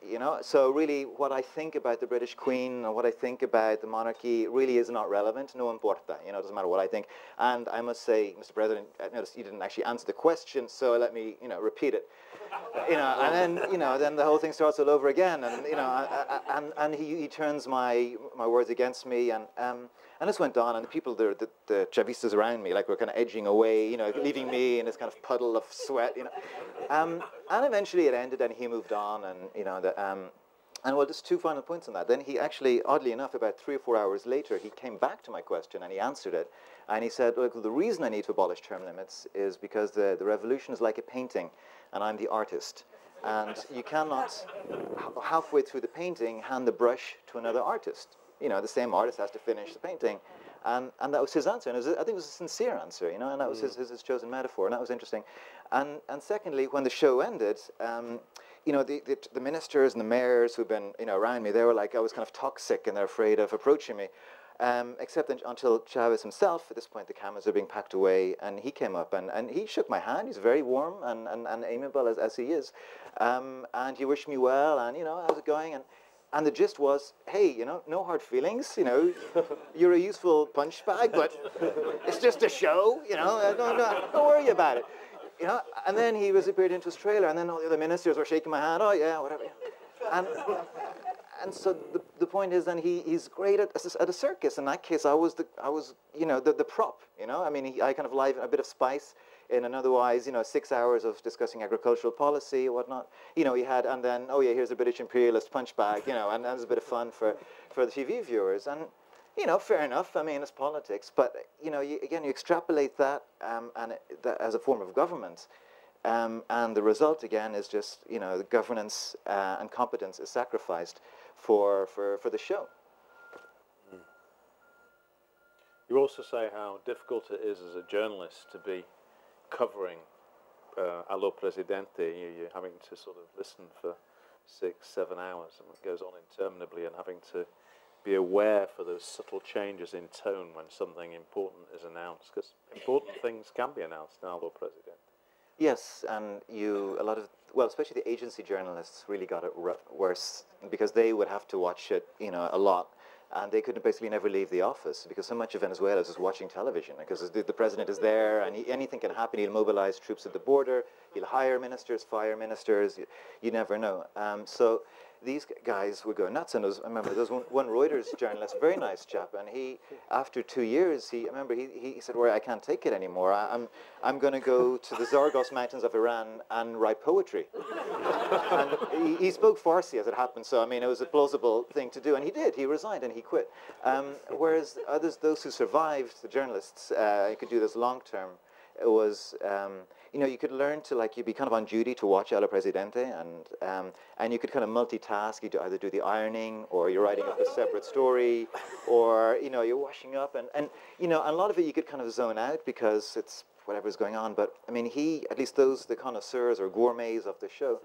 You know, so really what I think about the British Queen and what I think about the monarchy really is not relevant. No importa, you know, it doesn't matter what I think. And I must say, Mister President, I noticed you didn't actually answer the question, so let me, you know, repeat it. You know, and then, you know, then the whole thing starts all over again, and, you know, I, I, and, and he, he turns my, my words against me, and, um, and this went on, and the people, the, the, the Chavistas around me, like, were kind of edging away, you know, leaving me in this kind of puddle of sweat, you know. Um, and eventually it ended, and he moved on, and, you know, the, um, and well, just two final points on that. Then he actually, oddly enough, about three or four hours later, he came back to my question, and he answered it, and he said, look, the reason I need to abolish term limits is because the, the revolution is like a painting, and I'm the artist. And you cannot, halfway through the painting, hand the brush to another artist. You know, the same artist has to finish the painting. And, and that was his answer, and it was, I think it was a sincere answer, you know, and that was his, his, his chosen metaphor, and that was interesting. And, and secondly, when the show ended, um, you know, the, the, the ministers and the mayors who've been, you know, around me, they were like, I was kind of toxic, and they're afraid of approaching me. Um, except until Chavez himself, at this point the cameras are being packed away, and he came up, and, and he shook my hand. He's very warm and, and, and amiable as, as he is, um, and he wished me well, and, you know, how's it going? And, and the gist was, hey, you know, no hard feelings, you know, you're a useful punch bag, but it's just a show, you know, don't, don't, don't worry about it. You know, and then he was appeared into his trailer, and then all the other ministers were shaking my hand, oh yeah, whatever. And, And so the, the point is, then he, he's great at, at a circus. In that case, I was the I was you know the, the prop. You know, I mean, he, I kind of live a bit of spice in an otherwise you know six hours of discussing agricultural policy or whatnot. You know, he had, and then oh yeah, here's a British imperialist punch bag. You know, and that was a bit of fun for for the T V viewers. And you know, fair enough. I mean, it's politics, but you know, you, again, you extrapolate that um, and it, that as a form of government. Um, and the result, again, is just, you know, the governance uh, and competence is sacrificed for, for, for the show. Mm. You also say how difficult it is as a journalist to be covering uh, Allo Presidente. You, you're having to sort of listen for six, seven hours, and it goes on interminably, and having to be aware for those subtle changes in tone when something important is announced, because important things can be announced in Allo Presidente. Yes, and you, a lot of, well, especially the agency journalists really got it worse, because they would have to watch it, you know, a lot, and they could basically never leave the office, because so much of Venezuela is just watching television, because the, the president is there, and he, anything can happen. He'll mobilize troops at the border, he'll hire ministers, fire ministers, you, you never know. Um, so these guys would go nuts, and was, I remember there was one, one Reuters journalist, very nice chap, and he, after two years, he, I remember he, he said, well, I can't take it anymore. I, I'm, I'm going to go to the Zargos Mountains of Iran and write poetry. And he, he spoke Farsi as it happened, so I mean, it was a plausible thing to do, and he did. He resigned and he quit. Um, whereas others, those who survived, the journalists, uh, could do this long term. It was, um, you know, you could learn to, like, you'd be kind of on duty to watch Allo Presidente, and um, and you could kind of multitask. You'd either do the ironing, or you're writing up a separate story, or, you know, you're washing up, and, and you know, a lot of it you could kind of zone out because it's whatever's going on. But, I mean, he, at least those, the connoisseurs or gourmets of the show,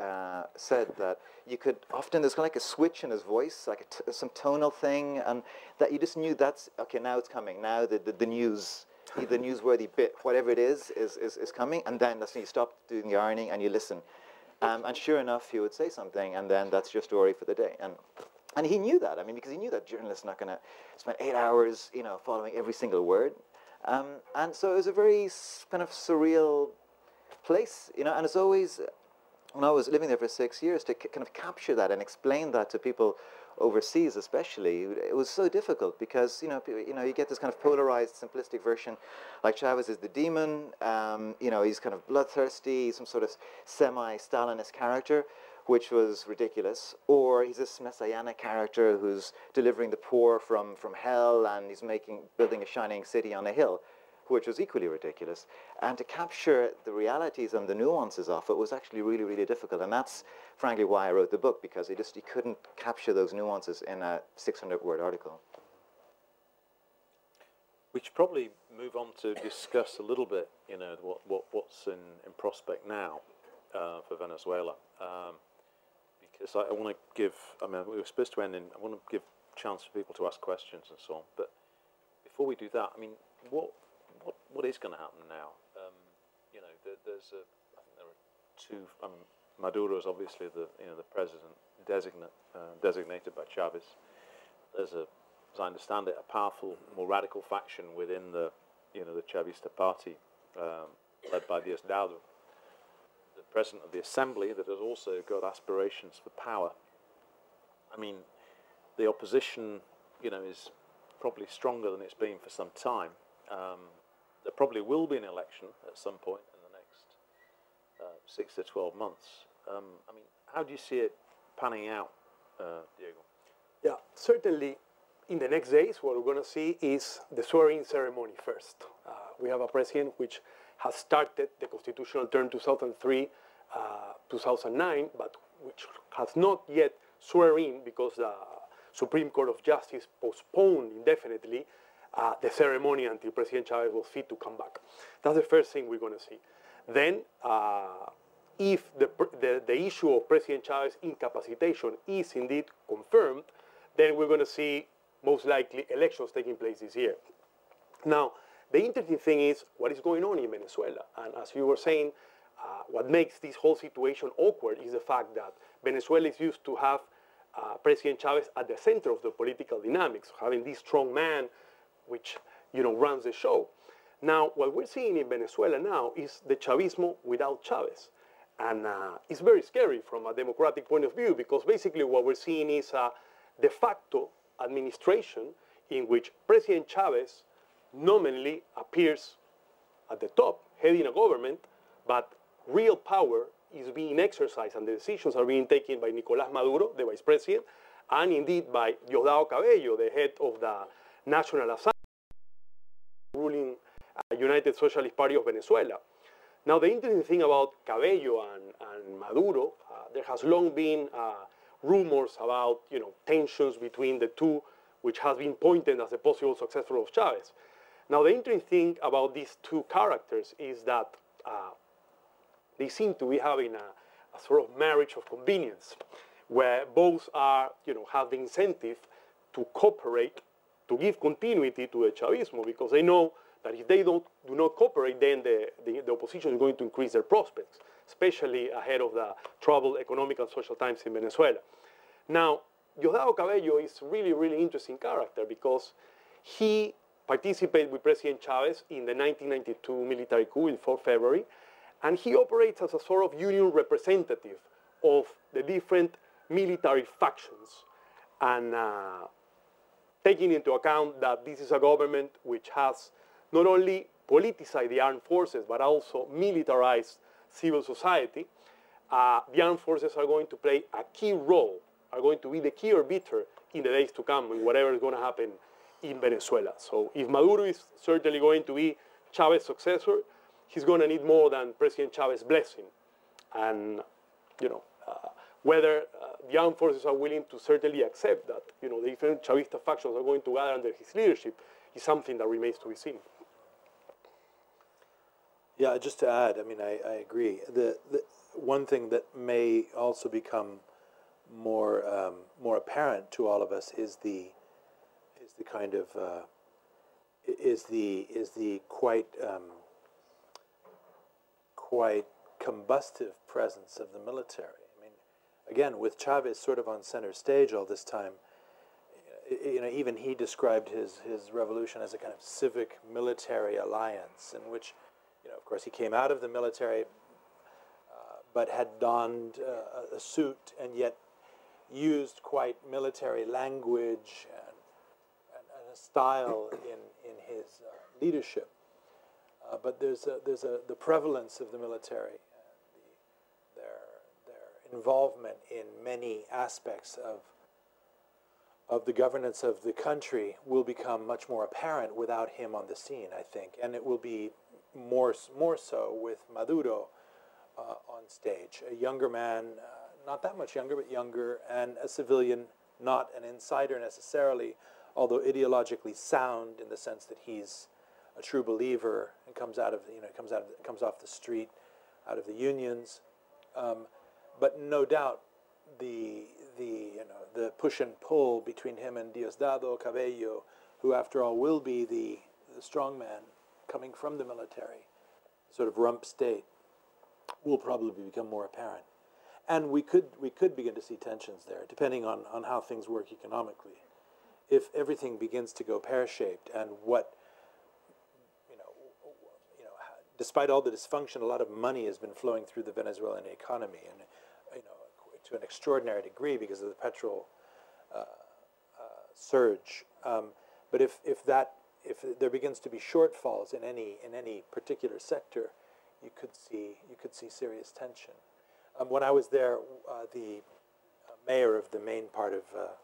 uh, said that you could often, there's kind of like a switch in his voice, like a t some tonal thing, and that you just knew that's, okay, now it's coming, now the, the, the news, the newsworthy bit, whatever it is, is, is, is coming, and then that's when you stop doing the ironing and you listen. Um, and sure enough, he would say something, and then that's your story for the day. And, and he knew that, I mean, because he knew that journalists not going to spend eight hours, you know, following every single word. Um, and so it was a very kind of surreal place, you know, and it's always, when I was living there for six years, to kind of capture that and explain that to people overseas, especially, it was so difficult because, you know, you know, you get this kind of polarized, simplistic version, like Chavez is the demon, um, you know, he's kind of bloodthirsty, some sort of semi-Stalinist character, which was ridiculous, or he's this messianic character who's delivering the poor from, from hell, and he's making, building a shining city on a hill, which was equally ridiculous. And to capture the realities and the nuances of it was actually really, really difficult. And that's, frankly, why I wrote the book, because you just you couldn't capture those nuances in a six hundred word article. We should probably move on to discuss a little bit, you know, what, what, what's in, in prospect now uh, for Venezuela. Um, because I, I want to give, I mean, we were supposed to end in, I want to give a chance for people to ask questions and so on. But before we do that, I mean, what... What, what is going to happen now? Um, you know, there, there's a, I think there are two, I mean, Maduro is obviously the, you know, the president designate, uh, designated by Chavez. There's a, as I understand it, a powerful, more radical faction within the, you know, the Chavista party, um, led by Diosdado, the president of the assembly, that has also got aspirations for power. I mean, the opposition, you know, is probably stronger than it's been for some time. Um, There probably will be an election at some point in the next uh, six to twelve months. Um, I mean, how do you see it panning out, uh, Diego? Yeah, certainly in the next days, what we're going to see is the swearing ceremony first. Uh, we have a president which has started the constitutional term two thousand three, uh, two thousand nine, but which has not yet sworn in because the Supreme Court of Justice postponed indefinitely Uh, the ceremony until President Chavez was fit to come back. That's the first thing we're going to see. Then, uh, if the, the, the issue of President Chavez's incapacitation is indeed confirmed, then we're going to see, most likely, elections taking place this year. Now, the interesting thing is what is going on in Venezuela. And as you were saying, uh, what makes this whole situation awkward is the fact that Venezuela is used to have uh, President Chavez at the center of the political dynamics, having this strong man which, you know, runs the show. Now, what we're seeing in Venezuela now is the Chavismo without Chavez. And uh, it's very scary from a democratic point of view, because basically what we're seeing is a de facto administration in which President Chavez nominally appears at the top, heading a government, but real power is being exercised and the decisions are being taken by Nicolas Maduro, the vice president, and indeed by Diosdado Cabello, the head of the National Assembly, ruling uh, United Socialist Party of Venezuela. Now, the interesting thing about Cabello and, and Maduro, uh, there has long been uh, rumors about, you know, tensions between the two, which has been pointed as a possible successor of Chavez. Now, the interesting thing about these two characters is that uh, they seem to be having a, a sort of marriage of convenience, where both are, you know, have the incentive to cooperate, to give continuity to the Chavismo, because they know that if they don't, do not cooperate, then the, the, the opposition is going to increase their prospects, especially ahead of the troubled economic and social times in Venezuela. Now, Diosdado Cabello is really, really interesting character because he participated with President Chavez in the nineteen ninety-two military coup in the fourth of February, and he operates as a sort of union representative of the different military factions, and uh, taking into account that this is a government which has not only politicized the armed forces, but also militarized civil society, uh, the armed forces are going to play a key role, are going to be the key arbiter in the days to come, in whatever is going to happen in Venezuela. So if Maduro is certainly going to be Chavez's successor, he's going to need more than President Chavez's blessing. And, you know, uh, whether uh, the armed forces are willing to certainly accept that, you know, the different Chavista factions are going to gather under his leadership is something that remains to be seen. Yeah, just to add, I mean, I, I agree. The, the one thing that may also become more um, more apparent to all of us is the is the kind of uh, is the is the quite um, quite combustive presence of the military. I mean, again, with Chavez sort of on center stage all this time, you know, even he described his his revolution as a kind of civic military alliance in which, you know, of course, he came out of the military, uh, but had donned uh, a suit and yet used quite military language and, and, and a style in in his uh, leadership. Uh, but there's a, there's a, the prevalence of the military, and the, their their involvement in many aspects of of the governance of the country will become much more apparent without him on the scene, I think, and it will be more more so with Maduro uh, on stage, a younger man, uh, not that much younger, but younger, and a civilian, not an insider necessarily, although ideologically sound in the sense that he's a true believer and comes out of, you know, comes out of, comes off the street, out of the unions, um, but no doubt the the you know the push and pull between him and Diosdado Cabello, who after all will be the, the strong man coming from the military, sort of rump state, will probably become more apparent, and we could we could begin to see tensions there, depending on on how things work economically. If everything begins to go pear-shaped, and what you know, you know, despite all the dysfunction, a lot of money has been flowing through the Venezuelan economy, and you know, to an extraordinary degree because of the petrol uh, uh, surge. Um, but if if that If there begins to be shortfalls in any in any particular sector, you could see you could see serious tension. Um, when I was there, uh, the mayor of the main part of uh,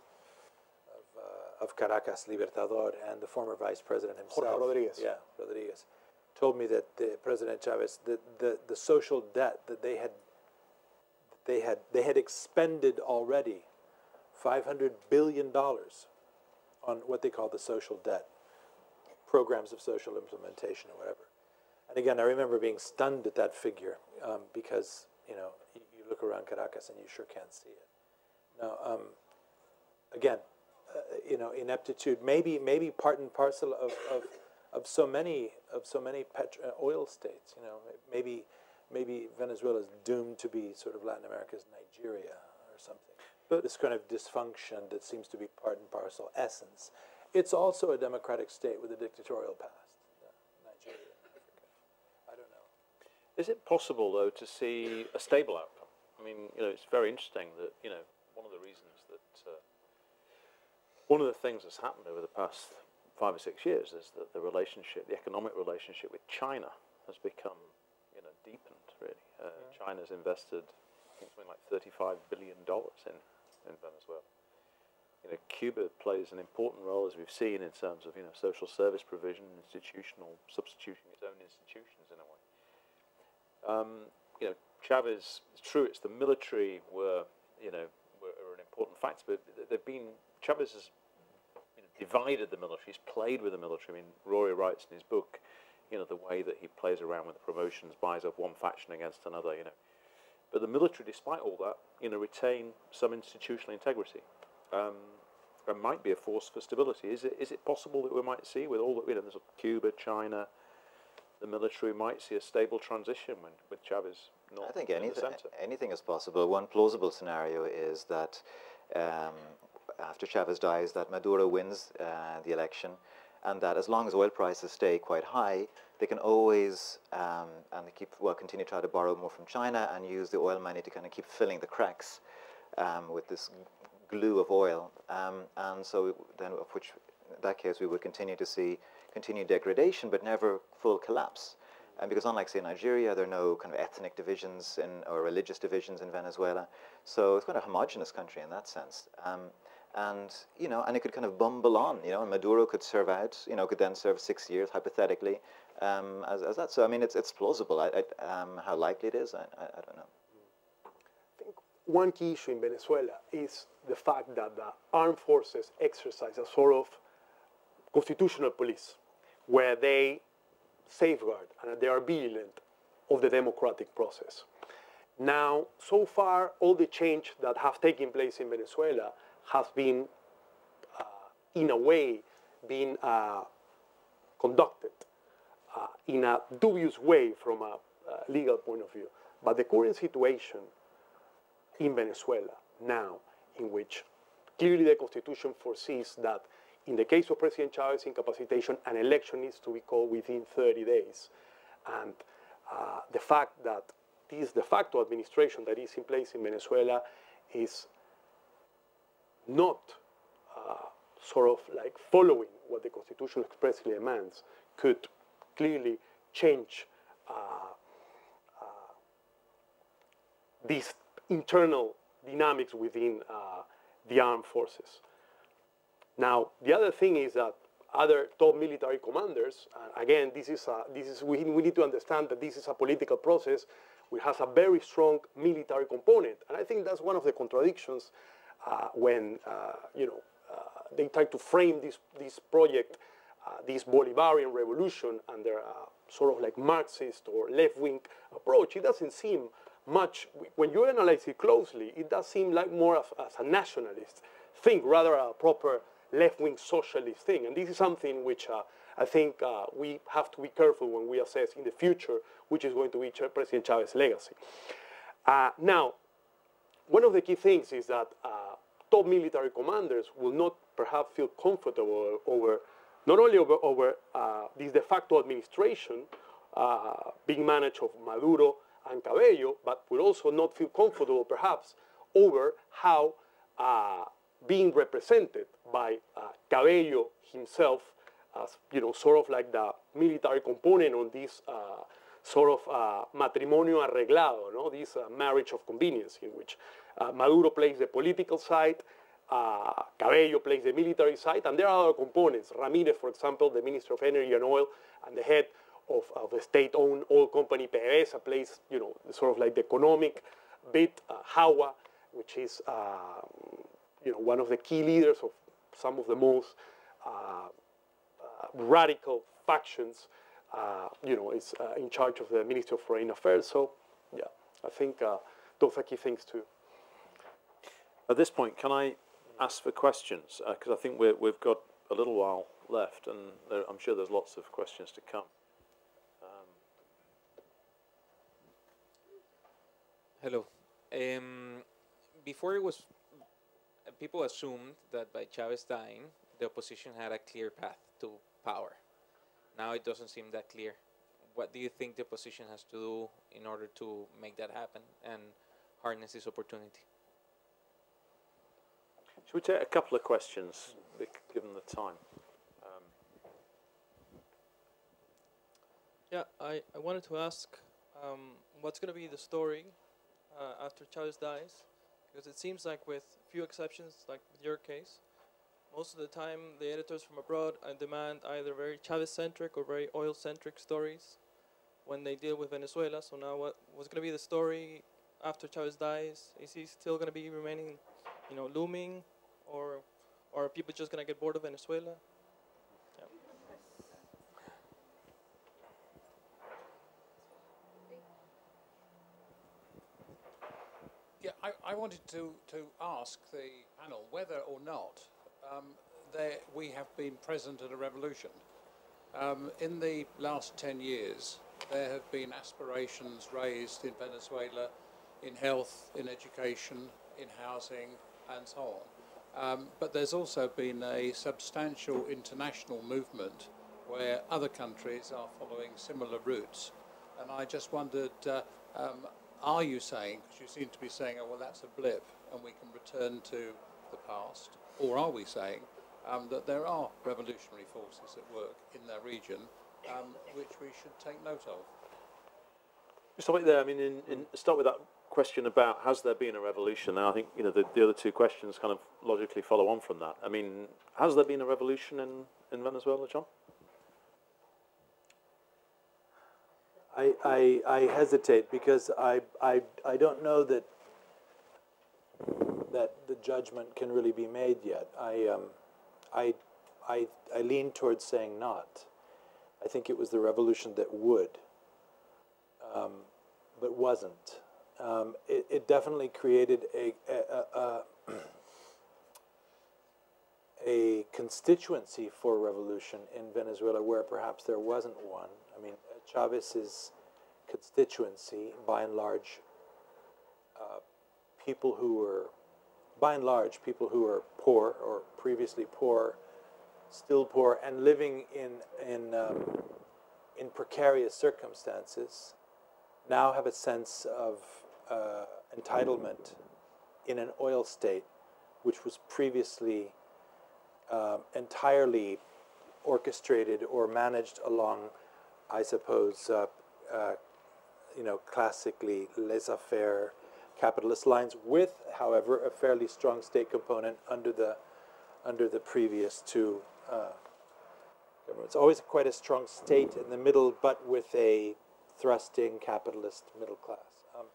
of, uh, of Caracas, Libertador, and the former vice president himself, Jorge Rodriguez, yeah, Rodriguez, told me that the President Chavez, the, the the social debt that they had they had they had expended already, five hundred billion dollars, on what they call the social debt, programs of social implementation or whatever. And again, I remember being stunned at that figure um, because, you know, you, you look around Caracas and you sure can't see it. Now, um, again, uh, you know, ineptitude, maybe maybe part and parcel of, of, of so many of so many petro oil states. You know, maybe maybe Venezuela is doomed to be sort of Latin America's Nigeria or something. But this kind of dysfunction that seems to be part and parcel essence. It's also a democratic state with a dictatorial past. Nigeria, I don't know. Is it possible, though, to see a stable outcome? I mean, you know, it's very interesting that, you know, one of the reasons that, uh, one of the things that's happened over the past five or six years is that the relationship, the economic relationship with China has become, you know, deepened, really. Uh, yeah. China's invested, I think, something like thirty-five billion dollars in, in Venezuela. You know, Cuba plays an important role, as we've seen, in terms of, you know, social service provision, institutional, substituting its own institutions in a way. Um, you know, Chavez, it's true, it's the military were, you know, were, were an important factor, but they've been, Chavez has you know, divided the military, he's played with the military. I mean, Rory writes in his book, you know, the way that he plays around with the promotions, buys up one faction against another, you know. But the military, despite all that, you know, retain some institutional integrity. Um, and might be a force for stability. Is it, is it possible that we might see, with all that we know, there's Cuba, China, the military might see a stable transition when, with Chavez not I think anything, in the center? Anything is possible. One plausible scenario is that um, after Chavez dies, that Maduro wins uh, the election, and that as long as oil prices stay quite high, they can always um, and they keep well continue to try to borrow more from China and use the oil money to kind of keep filling the cracks um, with this glue of oil, um, and so then of which in that case we would continue to see continued degradation, but never full collapse. And because unlike say Nigeria, there are no kind of ethnic divisions in or religious divisions in Venezuela, so it's quite a homogenous country in that sense. Um, And, you know, and it could kind of bumble on, you know, and Maduro could serve out, you know, could then serve six years, hypothetically, um, as, as that. So, I mean, it's, it's plausible. I, I, um, how likely it is, I, I, I don't know. I think one key issue in Venezuela is the fact that the armed forces exercise a sort of constitutional police, where they safeguard and they are vigilant of the democratic process. Now, so far, all the change that have taken place in Venezuela has been, uh, in a way, been uh, conducted uh, in a dubious way from a uh, legal point of view. But the current situation in Venezuela now, in which clearly the Constitution foresees that in the case of President Chavez's incapacitation, an election needs to be called within thirty days. And uh, the fact that this de facto administration that is in place in Venezuela is not uh, sort of like following what the Constitution expressly demands, could clearly change uh, uh, these internal dynamics within uh, the armed forces. Now, the other thing is that other top military commanders, and again, this is a, this is we, we need to understand that this is a political process which has a very strong military component, and I think that's one of the contradictions. Uh, when uh, you know uh, they tried to frame this this project, uh, this Bolivarian Revolution under a sort of like Marxist or left-wing approach, it doesn't seem much. When you analyze it closely, it does seem like more of, as a nationalist thing rather a proper left-wing socialist thing. And this is something which uh, I think uh, we have to be careful when we assess in the future, which is going to be President Chavez's legacy. Uh, now. One of the key things is that uh, top military commanders will not perhaps feel comfortable over, not only over, over uh, this de facto administration uh, being managed of Maduro and Cabello, but will also not feel comfortable perhaps over how uh, being represented by uh, Cabello himself as, you know, sort of like the military component on this uh, sort of uh, matrimonio arreglado, no? This uh, marriage of convenience in which uh, Maduro plays the political side, uh, Cabello plays the military side, and there are other components. Ramirez, for example, the Minister of Energy and Oil and the head of, of the state-owned oil company P D V S A plays, you know, sort of like the economic bit. Uh, Hawa, which is, uh, you know, one of the key leaders of some of the most uh, uh, radical factions, Uh, you know, is uh, in charge of the Ministry of Foreign Affairs. So, yeah, I think uh, those are key things too. At this point, can I ask for questions? Because uh, I think we're, we've got a little while left, and there, I'm sure there's lots of questions to come. Um. Hello. Um, before it was, people assumed that by Chavez dying, the opposition had a clear path to power. Now it doesn't seem that clear. What do you think the opposition has to do in order to make that happen and harness this opportunity? Should we take a couple of questions, given the time? Um. Yeah, I, I wanted to ask um, what's going to be the story uh, after Chavez dies? Because it seems like, with few exceptions, like with your case, most of the time, the editors from abroad uh, demand either very Chavez-centric or very oil-centric stories. when they deal with Venezuela. So now what, what's going to be the story after Chavez dies? Is he still going to be remaining, you know, looming? Or, or are people just going to get bored of Venezuela? Yeah. Yeah, I, I wanted to, to ask the panel whether or not um, there, we have been present at a revolution. Um, in the last ten years, there have been aspirations raised in Venezuela, in health, in education, in housing, and so on. Um, but there's also been a substantial international movement where other countries are following similar routes. And I just wondered, uh, um, are you saying, because you seem to be saying, oh, well, that's a blip and we can return to the past, or are we saying um, that there are revolutionary forces at work in their region um, which we should take note of? Stop it there. I mean, in, in, start with that question about has there been a revolution? And I think you know the, the other two questions kind of logically follow on from that. I mean, has there been a revolution in, in Venezuela, John? I, I I hesitate because I I I don't know that that the judgment can really be made yet. I um I I I lean towards saying not. I think it was the revolution that would. Um, but wasn't. Um, it, it definitely created a a, a, a constituency for revolution in Venezuela where perhaps there wasn't one. I mean, Chavez's constituency, by and large, uh, people who were, by and large, people who were poor or previously poor, still poor, and living in in um, in precarious circumstances, now have a sense of uh, entitlement in an oil state which was previously uh, entirely orchestrated or managed along, I suppose, uh, uh, you know, classically laissez-faire capitalist lines with, however, a fairly strong state component under the, under the previous two uh, governments. Always quite a strong state in the middle, but with a thrusting capitalist middle class. Um,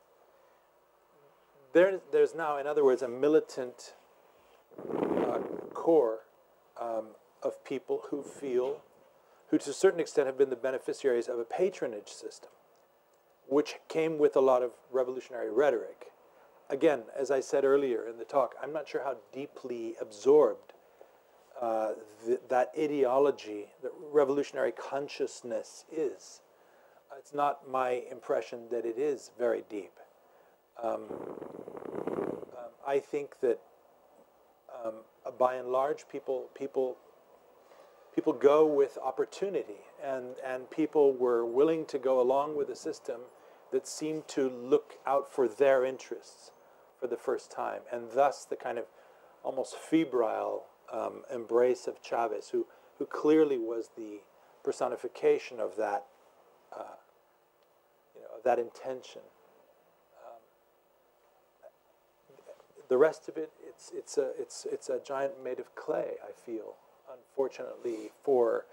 there, there's now, in other words, a militant uh, core um, of people who feel, who to a certain extent have been the beneficiaries of a patronage system, which came with a lot of revolutionary rhetoric. Again, as I said earlier in the talk, I'm not sure how deeply absorbed uh, th that ideology, that revolutionary consciousness is. It's not my impression that it is very deep. Um, um, I think that, um, by and large, people people people go with opportunity, and and people were willing to go along with a system that seemed to look out for their interests for the first time, and thus the kind of almost febrile um, embrace of Chavez, who who clearly was the personification of that. Uh, you know, that intention. Um, the rest of it, it's it's a it's it's a giant made of clay. I feel, unfortunately, for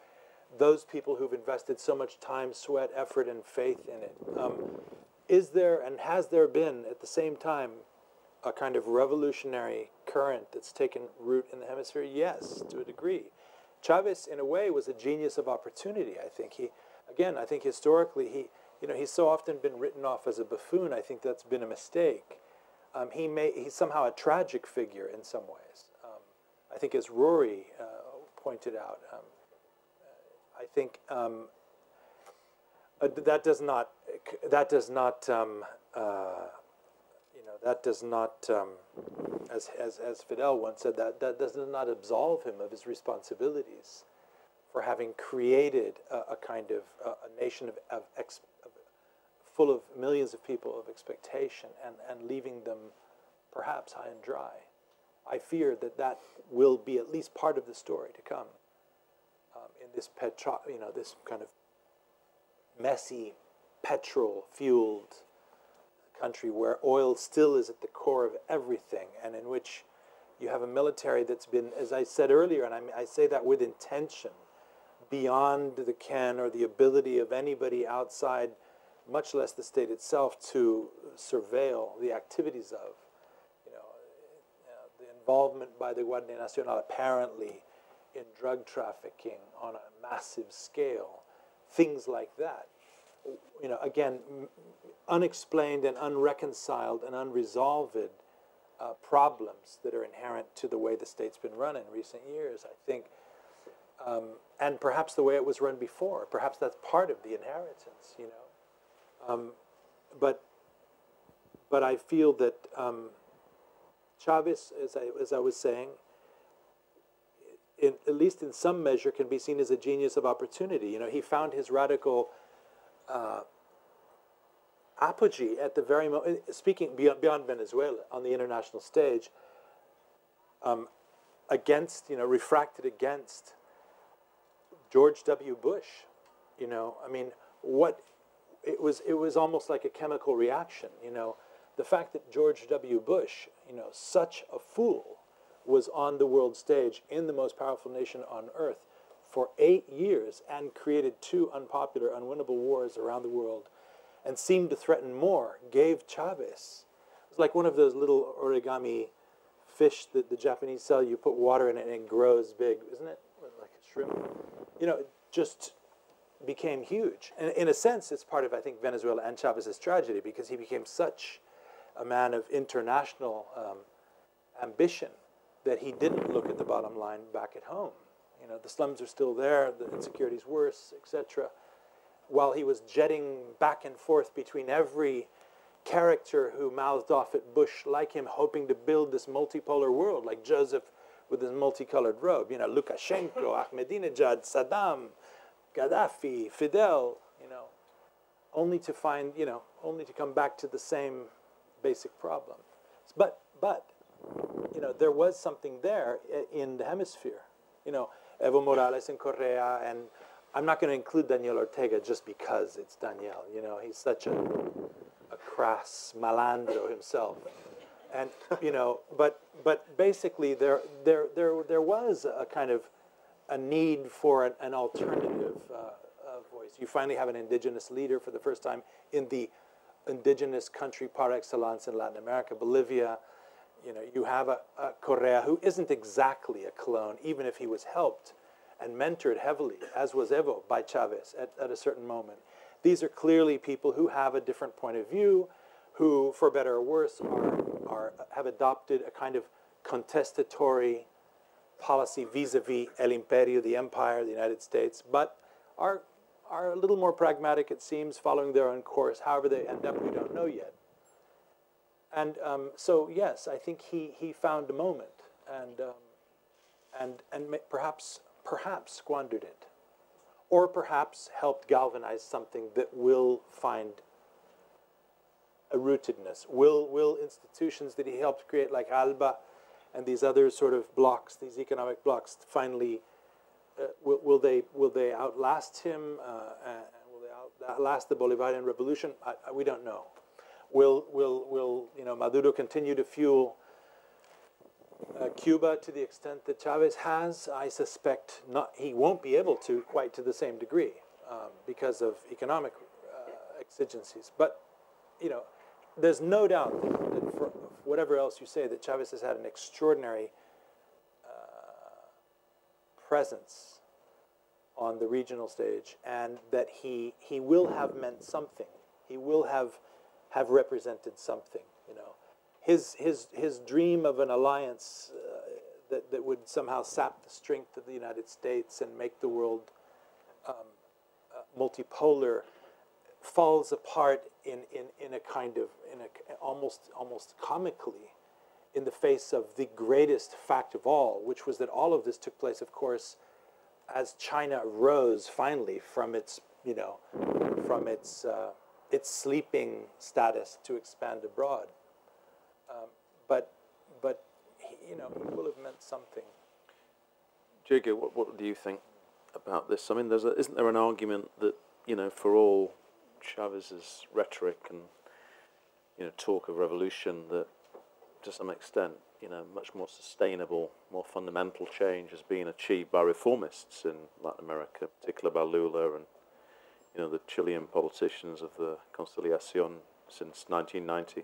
those people who've invested so much time, sweat, effort, and faith in it. Um, is there and has there been at the same time a kind of revolutionary current that's taken root in the hemisphere? Yes, to a degree. Chavez, in a way, was a genius of opportunity. I think he. Again, I think historically he, you know, he's so often been written off as a buffoon. I think that's been a mistake. Um, he may, he's somehow a tragic figure in some ways. Um, I think, as Rory uh, pointed out, um, I think um, uh, that does not, that does not, um, uh, you know, that does not, um, as, as as Fidel once said, that that does not absolve him of his responsibilities for having created a, a kind of uh, a nation of, of, ex, of full of millions of people of expectation and, and leaving them perhaps high and dry. I fear that that will be at least part of the story to come um, in this petro, you know, this kind of messy, petrol-fueled country where oil still is at the core of everything and in which you have a military that's been, as I said earlier, and I, I say that with intention, beyond the ken or the ability of anybody outside much less the state itself, to surveil the activities of, you know, uh, the involvement by the Guardia Nacional apparently in drug trafficking on a massive scale, things like that. You know, again, unexplained and unreconciled and unresolved uh, problems that are inherent to the way the state's been run in recent years, I think, um, and perhaps the way it was run before. Perhaps that's part of the inheritance, you know. Um, but, but I feel that um, Chavez, as I, as I was saying, in, at least in some measure, can be seen as a genius of opportunity. You know, he found his radical uh, apogee at the very moment, speaking beyond, beyond Venezuela, on the international stage, um, against, you know, refracted against George W. Bush. You know, I mean, what, it was, it was almost like a chemical reaction, you know. The fact that George W. Bush, you know, such a fool, was on the world stage in the most powerful nation on earth for eight years and created two unpopular, unwinnable wars around the world and seemed to threaten more, gave Chavez. It was like one of those little origami fish that the Japanese sell. You put water in it and it grows big, isn't it? Like a shrimp. You know, it just became huge. And in a sense, it's part of, I think, Venezuela and Chavez's tragedy, because he became such a man of international um, ambition that he didn't look at the bottom line back at home. You know, the slums are still there, the insecurity's worse, et cetera. While he was jetting back and forth between every character who mouthed off at Bush like him, hoping to build this multipolar world, like Joseph with his multicolored robe, you know, Lukashenko, Ahmadinejad, Saddam, Gaddafi, Fidel, you know, only to find, you know, only to come back to the same basic problem. But, but, you know, there was something there in the hemisphere. You know, Evo Morales and Correa, and I'm not going to include Daniel Ortega just because it's Daniel. You know, he's such a, a crass malandro himself. And, you know, but, but basically there, there, there, there was a kind of a need for an, an alternative uh, uh, voice. You finally have an indigenous leader for the first time in the indigenous country par excellence in Latin America, Bolivia. You know, you have a, a Correa who isn't exactly a clone, even if he was helped and mentored heavily, as was Evo, by Chavez at, at a certain moment. These are clearly people who have a different point of view, who, for better or worse, are, are, have adopted a kind of contestatory policy vis-a-vis El Imperio, the empire, the United States, but are, are a little more pragmatic, it seems, following their own course. However they end up, we don't know yet. And um, so, yes, I think he, he found a moment and, um, and, and perhaps, perhaps squandered it, or perhaps helped galvanize something that will find a rootedness. Will, will institutions that he helped create, like ALBA and these other sort of blocks, these economic blocks, finally, uh, will, will, they, will they outlast him? Uh, and will they outlast the Bolivarian Revolution? I, I, we don't know. Will, will, will you know, Maduro continue to fuel uh, Cuba to the extent that Chavez has? I suspect not. He won't be able to quite to the same degree um, because of economic uh, exigencies. But, you know, there's no doubt that for whatever else you say, that Chavez has had an extraordinary uh, presence on the regional stage, and that he, he will have meant something. He will have... have represented something, you know. His, his, his dream of an alliance uh, that, that would somehow sap the strength of the United States and make the world um, uh, multipolar falls apart in, in, in a kind of, in a, almost, almost comically, in the face of the greatest fact of all, which was that all of this took place, of course, as China rose finally from its, you know, from its, uh, its sleeping status to expand abroad. Um, but, but he, you know, it will have meant something. Hugo, what, what do you think about this? I mean, there's a, isn't there an argument that, you know, for all Chavez's rhetoric and, you know, talk of revolution, that to some extent, you know, much more sustainable, more fundamental change has been achieved by reformists in Latin America, particularly by Lula and you know, the Chilean politicians of the Conciliación since nineteen ninety,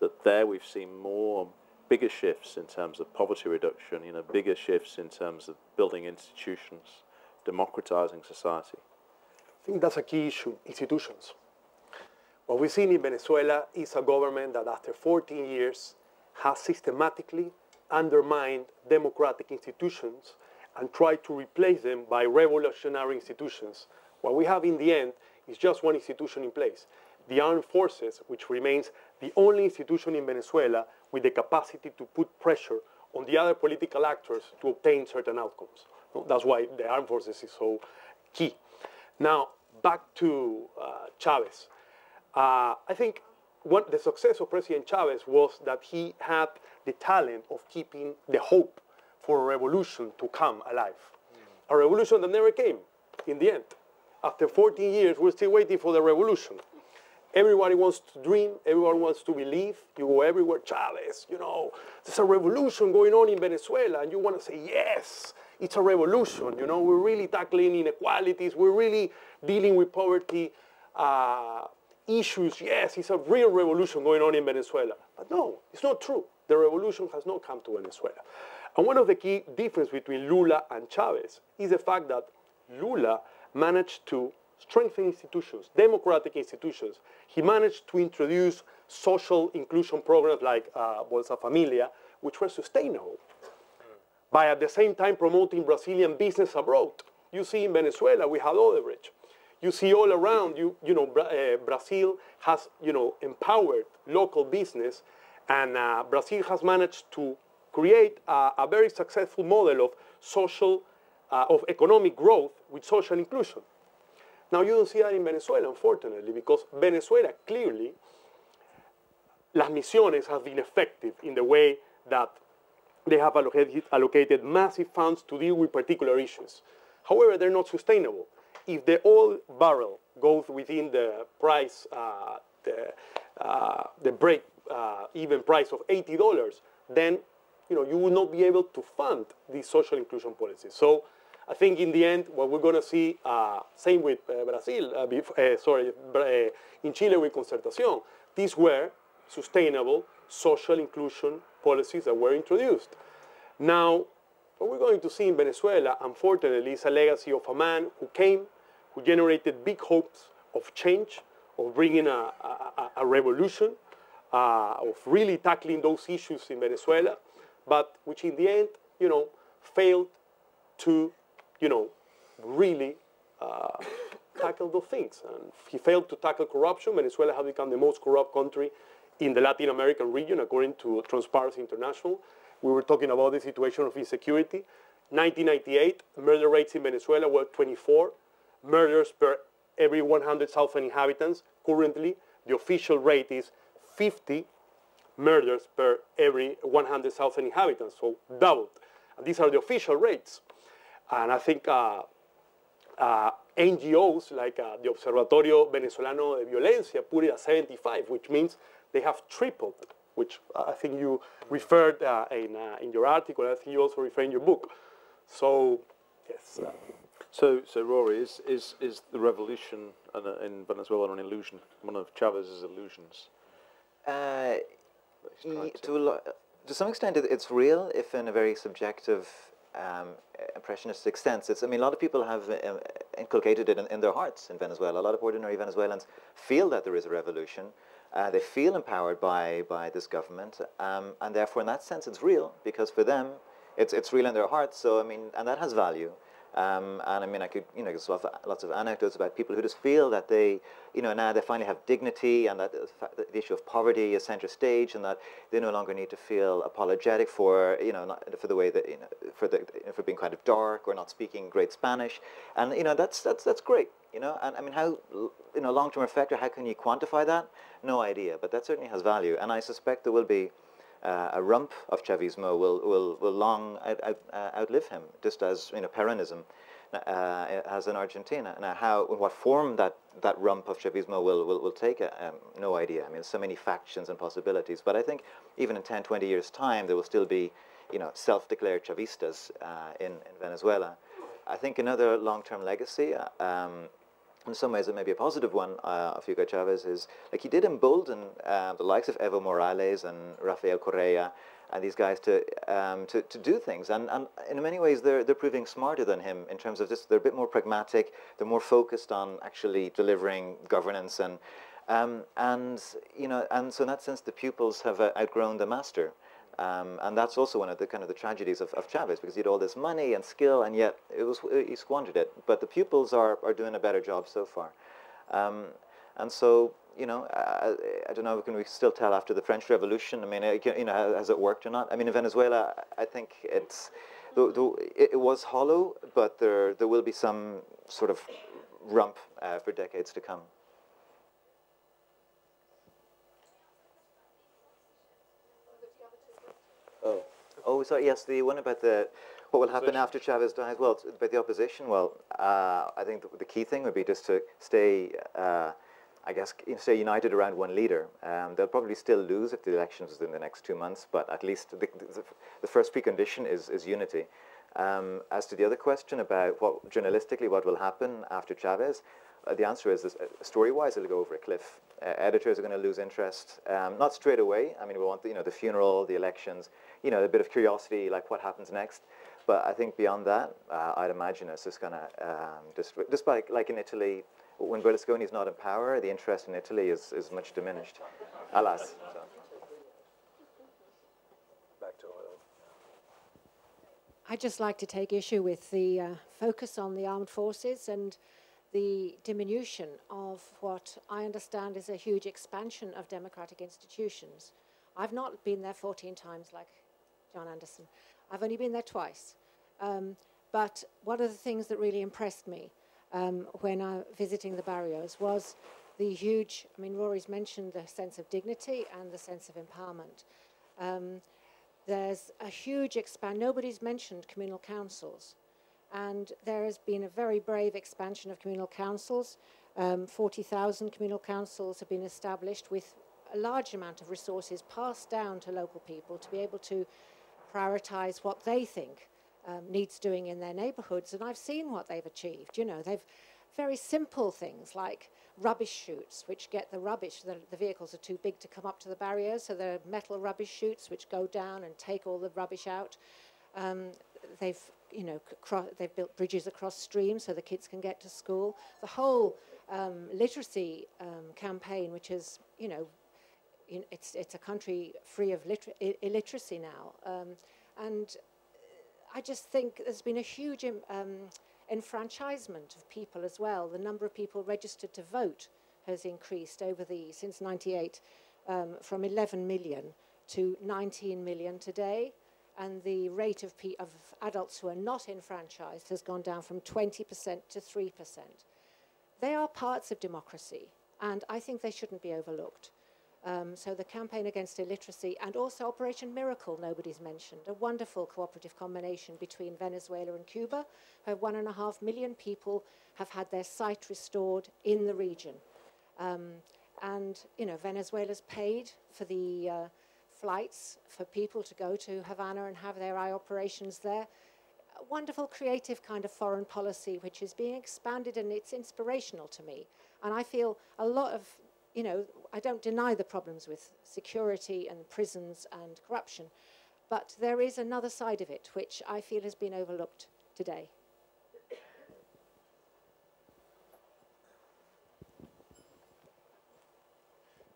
that there we've seen more bigger shifts in terms of poverty reduction, you know, bigger shifts in terms of building institutions, democratizing society. I think that's a key issue, institutions. What we've seen in Venezuela is a government that after fourteen years has systematically undermined democratic institutions and tried to replace them by revolutionary institutions. What we have in the end is just one institution in place, the armed forces, which remains the only institution in Venezuela with the capacity to put pressure on the other political actors to obtain certain outcomes. That's why the armed forces is so key. Now, back to uh, Chavez. Uh, I think what the success of President Chavez was that he had the talent of keeping the hope for a revolution to come alive. Mm. A revolution that never came in the end. After fourteen years, we're still waiting for the revolution. Everybody wants to dream, everyone wants to believe. You go everywhere, Chavez, you know, there's a revolution going on in Venezuela, and you want to say, yes, it's a revolution, you know, we're really tackling inequalities, we're really dealing with poverty uh, issues. Yes, it's a real revolution going on in Venezuela. But no, it's not true. The revolution has not come to Venezuela. And one of the key differences between Lula and Chavez is the fact that Lula managed to strengthen institutions, democratic institutions. He managed to introduce social inclusion programs like uh, Bolsa Familia, which were sustainable, by at the same time promoting Brazilian business abroad. You see in Venezuela, we had Odebrecht. You see all around, you, you know, Bra uh, Brazil has, you know, empowered local business, and uh, Brazil has managed to create a, a very successful model of social, uh, of economic growth with social inclusion. Now, you don't see that in Venezuela, unfortunately, because Venezuela, clearly, las misiones have been effective in the way that they have allocated, allocated massive funds to deal with particular issues. However, they're not sustainable. If the oil barrel goes within the price, uh, the, uh, the break uh, even price of eighty dollars, then you, know, you will not be able to fund these social inclusion policies. So, I think in the end, what we're going to see, uh, same with uh, Brazil, uh, before, uh, sorry, uh, in Chile with Concertación, these were sustainable social inclusion policies that were introduced. Now, what we're going to see in Venezuela, unfortunately, is a legacy of a man who came, who generated big hopes of change, of bringing a, a, a revolution, uh, of really tackling those issues in Venezuela, but which in the end, you know, failed to you know, really uh, tackle those things. And he failed to tackle corruption. Venezuela has become the most corrupt country in the Latin American region, according to Transparency International. We were talking about the situation of insecurity. nineteen ninety-eight, murder rates in Venezuela were twenty-four. Murders per every one hundred thousand inhabitants. Currently, the official rate is fifty murders per every one hundred thousand inhabitants, so doubled. And these are the official rates. And I think uh, uh, N G Os like uh, the Observatorio Venezolano de Violencia put it at seventy-five, which means they have tripled, which I think you referred uh, in, uh, in your article, and I think you also refer in your book. So, yes. Uh, so, so Rory, is, is, is the revolution in Venezuela an illusion, one of Chavez's illusions? Uh, to, to, to some extent, it's real, if in a very subjective Um, impressionistic sense. It's, I mean, a lot of people have um, inculcated it in, in their hearts in Venezuela. A lot of ordinary Venezuelans feel that there is a revolution. Uh, they feel empowered by, by this government. Um, and therefore, in that sense, it's real, because for them, it's, it's real in their hearts. So, I mean, and that has value. Um, and I mean, I could, you know, there's lots of anecdotes about people who just feel that they, you know, now they finally have dignity, and that the issue of poverty is center stage, and that they no longer need to feel apologetic for, you know, not for the way that, you know, for the for being kind of dark or not speaking great Spanish, and you know, that's that's that's great, you know. And I mean, how, you know, long-term effect, or how can you quantify that? No idea, but that certainly has value, and I suspect there will be. Uh, a rump of Chavismo will, will, will long out, out, uh, outlive him, just as, you know, Peronism uh, has in Argentina. Now, how, what form that, that rump of Chavismo will, will, will take, uh, um, no idea. I mean, so many factions and possibilities. But I think even in ten, twenty years' time, there will still be, you know, self-declared Chavistas uh, in, in Venezuela. I think another long-term legacy, uh, um, in some ways it may be a positive one uh, of Hugo Chavez is, like, he did embolden uh, the likes of Evo Morales and Rafael Correa and these guys to, um, to, to do things. And, and in many ways, they're, they're proving smarter than him in terms of this. They're a bit more pragmatic. They're more focused on actually delivering governance. And, um, and, you know, and so in that sense, the pupils have uh, outgrown the master. Um, and that's also one of the kind of the tragedies of, of Chavez, because he had all this money and skill, and yet it was, he squandered it. But the pupils are, are doing a better job so far. Um, and so, you know, I, I don't know, can we still tell after the French Revolution, I mean, it, you know, has it worked or not? I mean, in Venezuela, I think it's, the, the, it was hollow, but there, there will be some sort of rump uh, for decades to come. Oh. oh, sorry, yes, the one about the, what will happen after Chavez dies, well, about the opposition, well, uh, I think the, the key thing would be just to stay, uh, I guess, stay united around one leader. Um, they'll probably still lose if the election is in the next two months, but at least the, the, the first precondition is, is unity. Um, as to the other question about what, journalistically, what will happen after Chavez, uh, the answer is, this, uh, story-wise, it'll go over a cliff. Uh, editors are going to lose interest, um, not straight away. I mean, we want the, you know, the funeral, the elections, you know, a bit of curiosity, like what happens next. But I think beyond that, uh, I'd imagine it's just going to, um, just, just like, like in Italy, when Berlusconi's not in power, the interest in Italy is, is much diminished, alas. So. Back to oil. I'd just like to take issue with the uh, focus on the armed forces and the diminution of what I understand is a huge expansion of democratic institutions. I've not been there fourteen times like John Anderson. I've only been there twice. Um, but one of the things that really impressed me um, when I was visiting the barrios was the huge, I mean, Rory's mentioned the sense of dignity and the sense of empowerment. Um, there's a huge expansion. Nobody's mentioned communal councils. And there has been a very brave expansion of communal councils. Um, forty thousand communal councils have been established with a large amount of resources passed down to local people to be able to prioritize what they think um, needs doing in their neighborhoods. And I've seen what they've achieved. You know, they've very simple things like rubbish chutes, which get the rubbish. The, the vehicles are too big to come up to the barriers, so there are metal rubbish chutes which go down and take all the rubbish out. Um, they've You know, they've built bridges across streams so the kids can get to school. The whole um, literacy um, campaign, which is, you know, in, it's it's a country free of liter illiteracy now, um, and I just think there's been a huge um, enfranchisement of people as well. The number of people registered to vote has increased over the since ninety-eight, um, from eleven million to nineteen million today. And the rate of, pe of adults who are not enfranchised has gone down from twenty percent to three percent. They are parts of democracy, and I think they shouldn't be overlooked. Um, so the campaign against illiteracy and also Operation Miracle, nobody's mentioned, a wonderful cooperative combination between Venezuela and Cuba, where one and a half million people have had their sight restored in the region. Um, and, you know, Venezuela's paid for the... Uh, flights for people to go to Havana and have their eye operations there. A wonderful creative kind of foreign policy which is being expanded, and it's inspirational to me. And I feel a lot of, you know, I don't deny the problems with security and prisons and corruption, but there is another side of it which I feel has been overlooked today.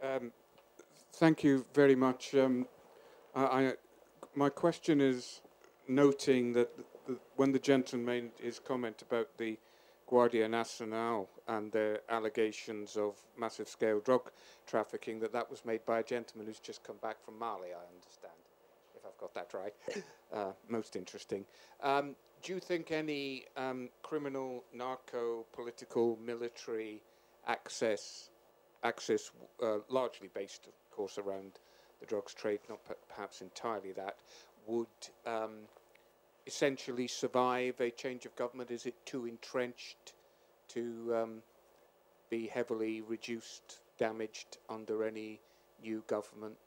Um. Thank you very much. Um, I, I, my question is noting that the, the, when the gentleman made his comment about the Guardia Nacional and their allegations of massive-scale drug trafficking, that that was made by a gentleman who's just come back from Mali, I understand, if I've got that right. Uh, most interesting. Um, do you think any um, criminal, narco, political, military access, access uh, largely based on course around the drugs trade, not perhaps entirely that, would um, essentially survive a change of government? Is it too entrenched to um, be heavily reduced, damaged under any new government?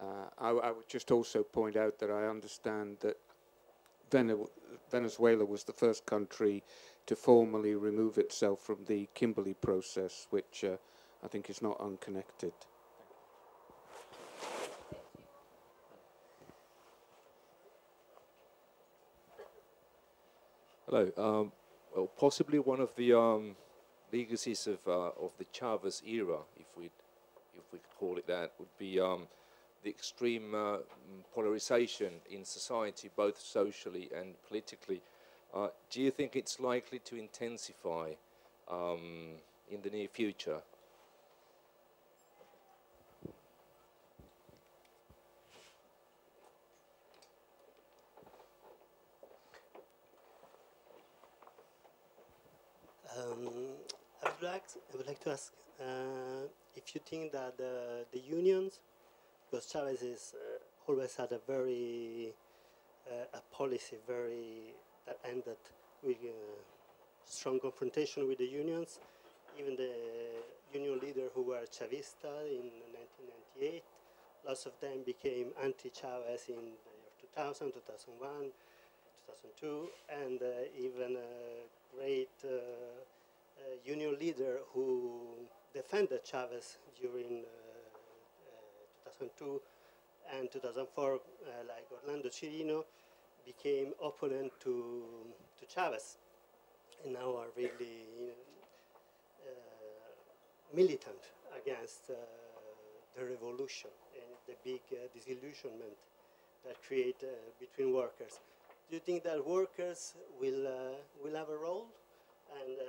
Uh, I, I would just also point out that I understand that Venezuela was the first country to formally remove itself from the Kimberley process, which uh, I think is not unconnected. Hello. Um, well, possibly one of the um, legacies of uh, of the Chavez era, if we if we could call it that, would be um, the extreme uh, polarization in society, both socially and politically. Uh, do you think it's likely to intensify um, in the near future? Um, I would like to, I would like to ask uh, if you think that the, the unions, because Chavez is uh, always had a very uh, a policy very that ended with uh, strong confrontation with the unions. Even the union leader who were Chavista in nineteen ninety-eight, lots of them became anti-Chavez in the year two thousand, two thousand one, two thousand two, and uh, even a great uh, uh, union leader who defended Chavez during uh, uh, two thousand two and two thousand four, uh, like Orlando Chirino, became opponent to to Chavez, and now are really you know, uh, militant against uh, the revolution and the big uh, disillusionment that create uh, between workers. Do you think that workers will uh, will have a role, and uh,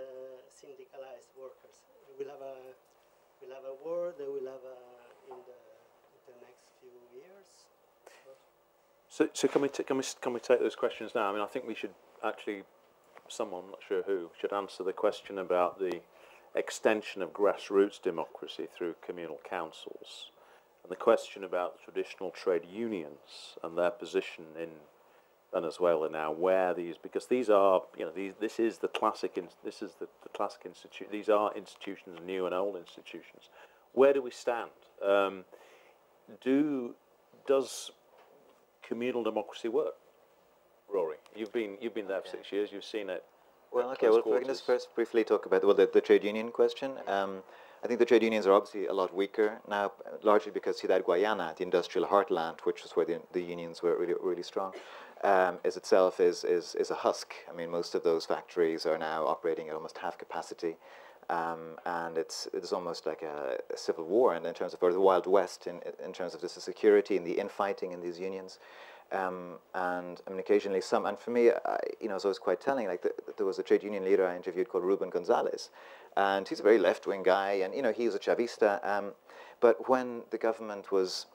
syndicalized workers will have a will have a word? They will have a in the in the next few years. So, so can we t can we can we take those questions now? I mean, I think we should actually, someone, I'm not sure who, should answer the question about the extension of grassroots democracy through communal councils, and the question about traditional trade unions and their position in Venezuela now, where these, because these are, you know, these this is the classic in, this is the, the classic institute. These are institutions, new and old institutions. Where do we stand? Um, do does communal democracy work? Rory, you've been you've been there for six years. You've seen it. Well, okay. Well, we can just first briefly talk about well the, the trade union question. Um, I think the trade unions are obviously a lot weaker now, largely because Ciudad Guayana, the industrial heartland, which was where the, the unions were really really strong, um, is itself is is is a husk. I mean, most of those factories are now operating at almost half capacity. Um, and it's it's almost like a, a civil war in, in terms of, or the Wild West in in terms of this security and the infighting in these unions, um, and I mean occasionally some. And for me, I, you know, so it's quite telling. Like the, there was a trade union leader I interviewed called Ruben Gonzalez, and he's a very left wing guy, and you know he's a Chavista. Um, but when the government was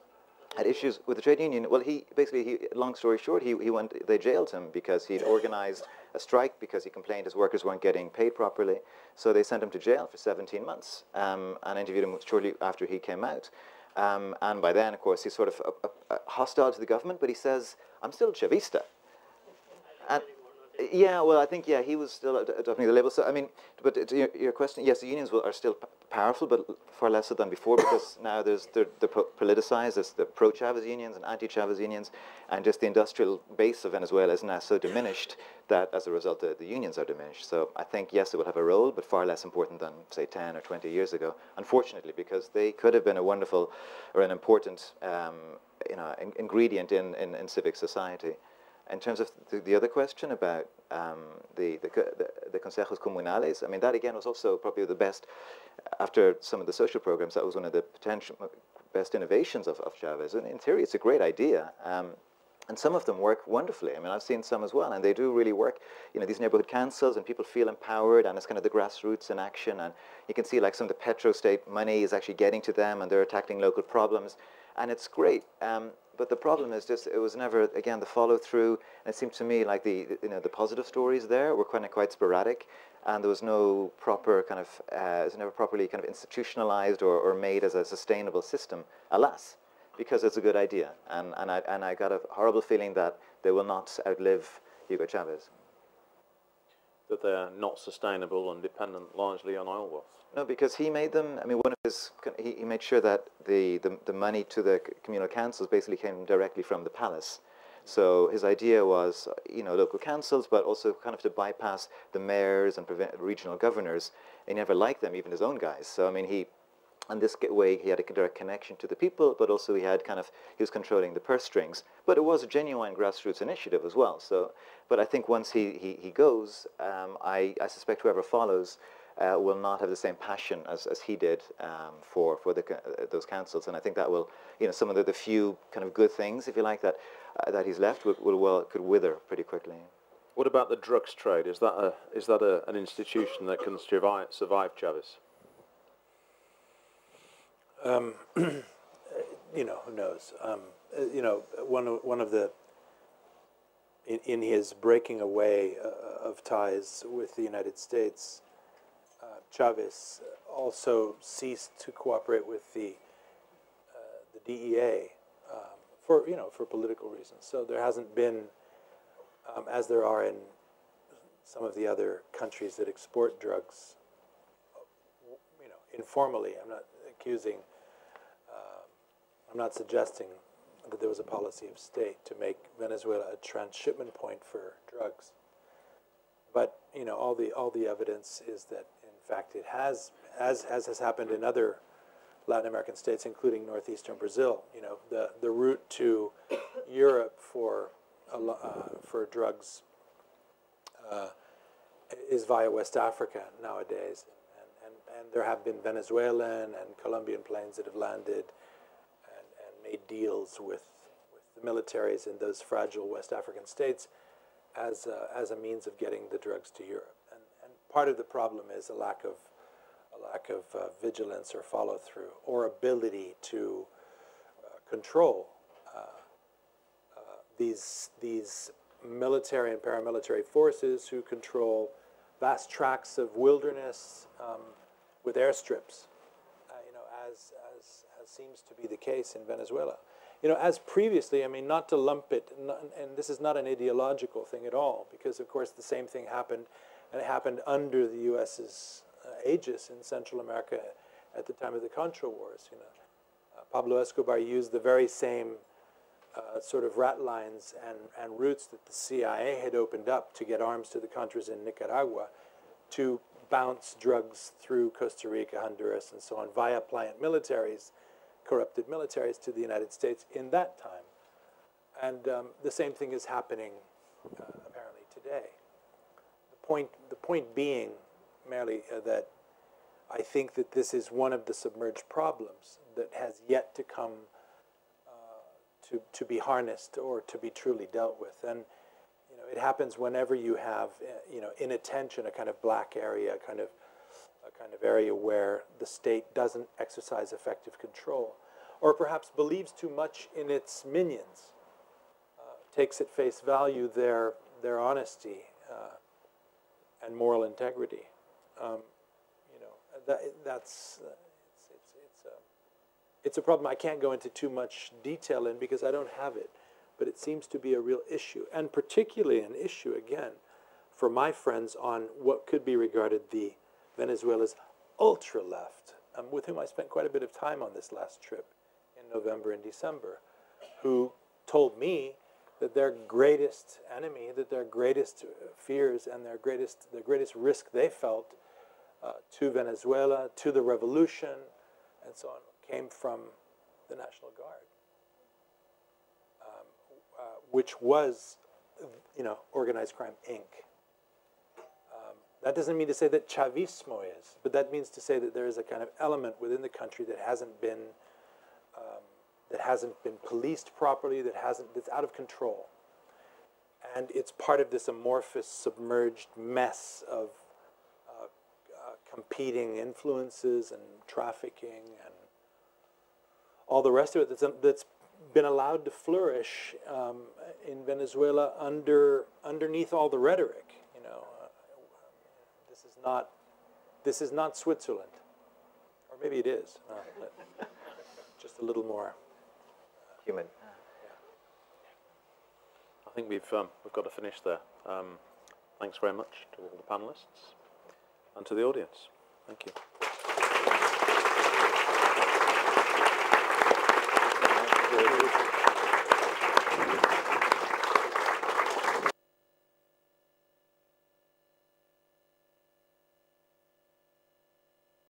had issues with the trade union, well, he basically, he, long story short, he he went. They jailed him because he'd organized a strike because he complained his workers weren't getting paid properly. So they sent him to jail for seventeen months, um, and interviewed him shortly after he came out. Um, and by then, of course, he's sort of uh, uh, hostile to the government, but he says, "I'm still Chavista." And yeah, well, I think, yeah, he was still adopting the label. So, I mean, but to your, your question, yes, the unions will, are still p powerful, but far lesser than before, because now there's, they're, they're po politicized. There's the pro-Chavez unions and anti-Chavez unions, and just the industrial base of Venezuela is now so diminished that, as a result, the, the unions are diminished. So I think, yes, it will have a role, but far less important than, say, ten or twenty years ago, unfortunately, because they could have been a wonderful or an important um, you know, in ingredient in, in, in civic society. In terms of the, the other question about um, the, the, the, the Consejos Comunales, I mean, that again was also probably the best, after some of the social programs, that was one of the potential best innovations of, of Chavez. And in theory, it's a great idea. Um, and some of them work wonderfully. I mean, I've seen some as well, and they do really work. You know, these neighborhood councils, and people feel empowered, and it's kind of the grassroots in action. And you can see, like, some of the petro-state money is actually getting to them, and they're tackling local problems. And it's great. Um, But the problem is just, it was never, again, the follow-through. And it seemed to me like the, you know, the positive stories there were kind of quite sporadic, and there was no proper kind of, uh, it was never properly kind of institutionalized or, or made as a sustainable system, alas, because it's a good idea. And, and, I, and I got a horrible feeling that they will not outlive Hugo Chavez. That they're not sustainable and dependent largely on oil wealth. No, because he made them, I mean, one of his, he, he made sure that the, the, the money to the communal councils basically came directly from the palace. So his idea was, you know, local councils, but also kind of to bypass the mayors and prevent regional governors. He never liked them, even his own guys. So, I mean, he, in this way, he had a direct connection to the people, but also he had kind of, he was controlling the purse strings. But it was a genuine grassroots initiative as well. So, but I think once he, he, he goes, um, I, I suspect whoever follows Uh, will not have the same passion as, as he did um, for, for the, uh, those councils. And I think that will, you know, some of the, the few kind of good things, if you like, that, uh, that he's left will, will, well, could wither pretty quickly. What about the drugs trade? Is that, a, is that a, an institution that can survive, survive Chavez? Um, you know, who knows? Um, you know, one, one of the, in, in his breaking away uh, of ties with the United States, Uh, Chavez also ceased to cooperate with the uh, the D E A um, for you know for political reasons. So there hasn't been, um, as there are in some of the other countries that export drugs, you know, informally. I'm not accusing. Uh, I'm not suggesting that there was a policy of state to make Venezuela a transshipment point for drugs. But you know, all the all the evidence is that. In fact, it has, as, as has happened in other Latin American states, including northeastern Brazil. You know, the, the route to Europe for, uh, for drugs uh, is via West Africa nowadays. And, and, and there have been Venezuelan and Colombian planes that have landed and, and made deals with, with the militaries in those fragile West African states as a, as a means of getting the drugs to Europe. Part of the problem is a lack of a lack of uh, vigilance or follow through or ability to uh, control uh, uh, these these military and paramilitary forces who control vast tracts of wilderness um, with airstrips, uh, you know, as, as as seems to be the case in Venezuela. You know, as previously, I mean, not to lump it, not, and this is not an ideological thing at all, because of course the same thing happened. And it happened under the U S's uh, aegis in Central America at the time of the Contra Wars. You know, uh, Pablo Escobar used the very same uh, sort of rat lines and, and routes that the C I A had opened up to get arms to the Contras in Nicaragua, to bounce drugs through Costa Rica, Honduras, and so on, via pliant militaries, corrupted militaries, to the United States in that time. And um, the same thing is happening uh, apparently today. Point, the point being, merely, uh, that I think that this is one of the submerged problems that has yet to come uh, to, to be harnessed or to be truly dealt with. And you know, it happens whenever you have, you know, inattention, a kind of black area, a kind of, a kind of area where the state doesn't exercise effective control, or perhaps believes too much in its minions, uh, takes at face value their, their honesty, uh, and moral integrity. Um, you know, that, that's, uh, it's, it's, it's, a, it's a problem I can't go into too much detail in because I don't have it, but it seems to be a real issue, and particularly an issue, again, for my friends on what could be regarded the Venezuela's ultra-left, um, with whom I spent quite a bit of time on this last trip in November and December, who told me that their greatest enemy, that their greatest fears and their greatest, the greatest risk they felt uh, to Venezuela, to the revolution, and so on, came from the National Guard, um, uh, which was, you know, Organized Crime, Incorporated. Um, that doesn't mean to say that Chavismo is, but that means to say that there is a kind of element within the country that hasn't been um, that hasn't been policed properly, that hasn't, that's out of control. And it's part of this amorphous, submerged mess of uh, uh, competing influences and trafficking and all the rest of it that's, um, that's been allowed to flourish um, in Venezuela under, underneath all the rhetoric. You know, uh, this is not, this is not Switzerland. Or maybe it is, uh, just a little more. Human. I think we've um, we've got to finish there. Um, thanks very much to all the panelists and to the audience. Thank you.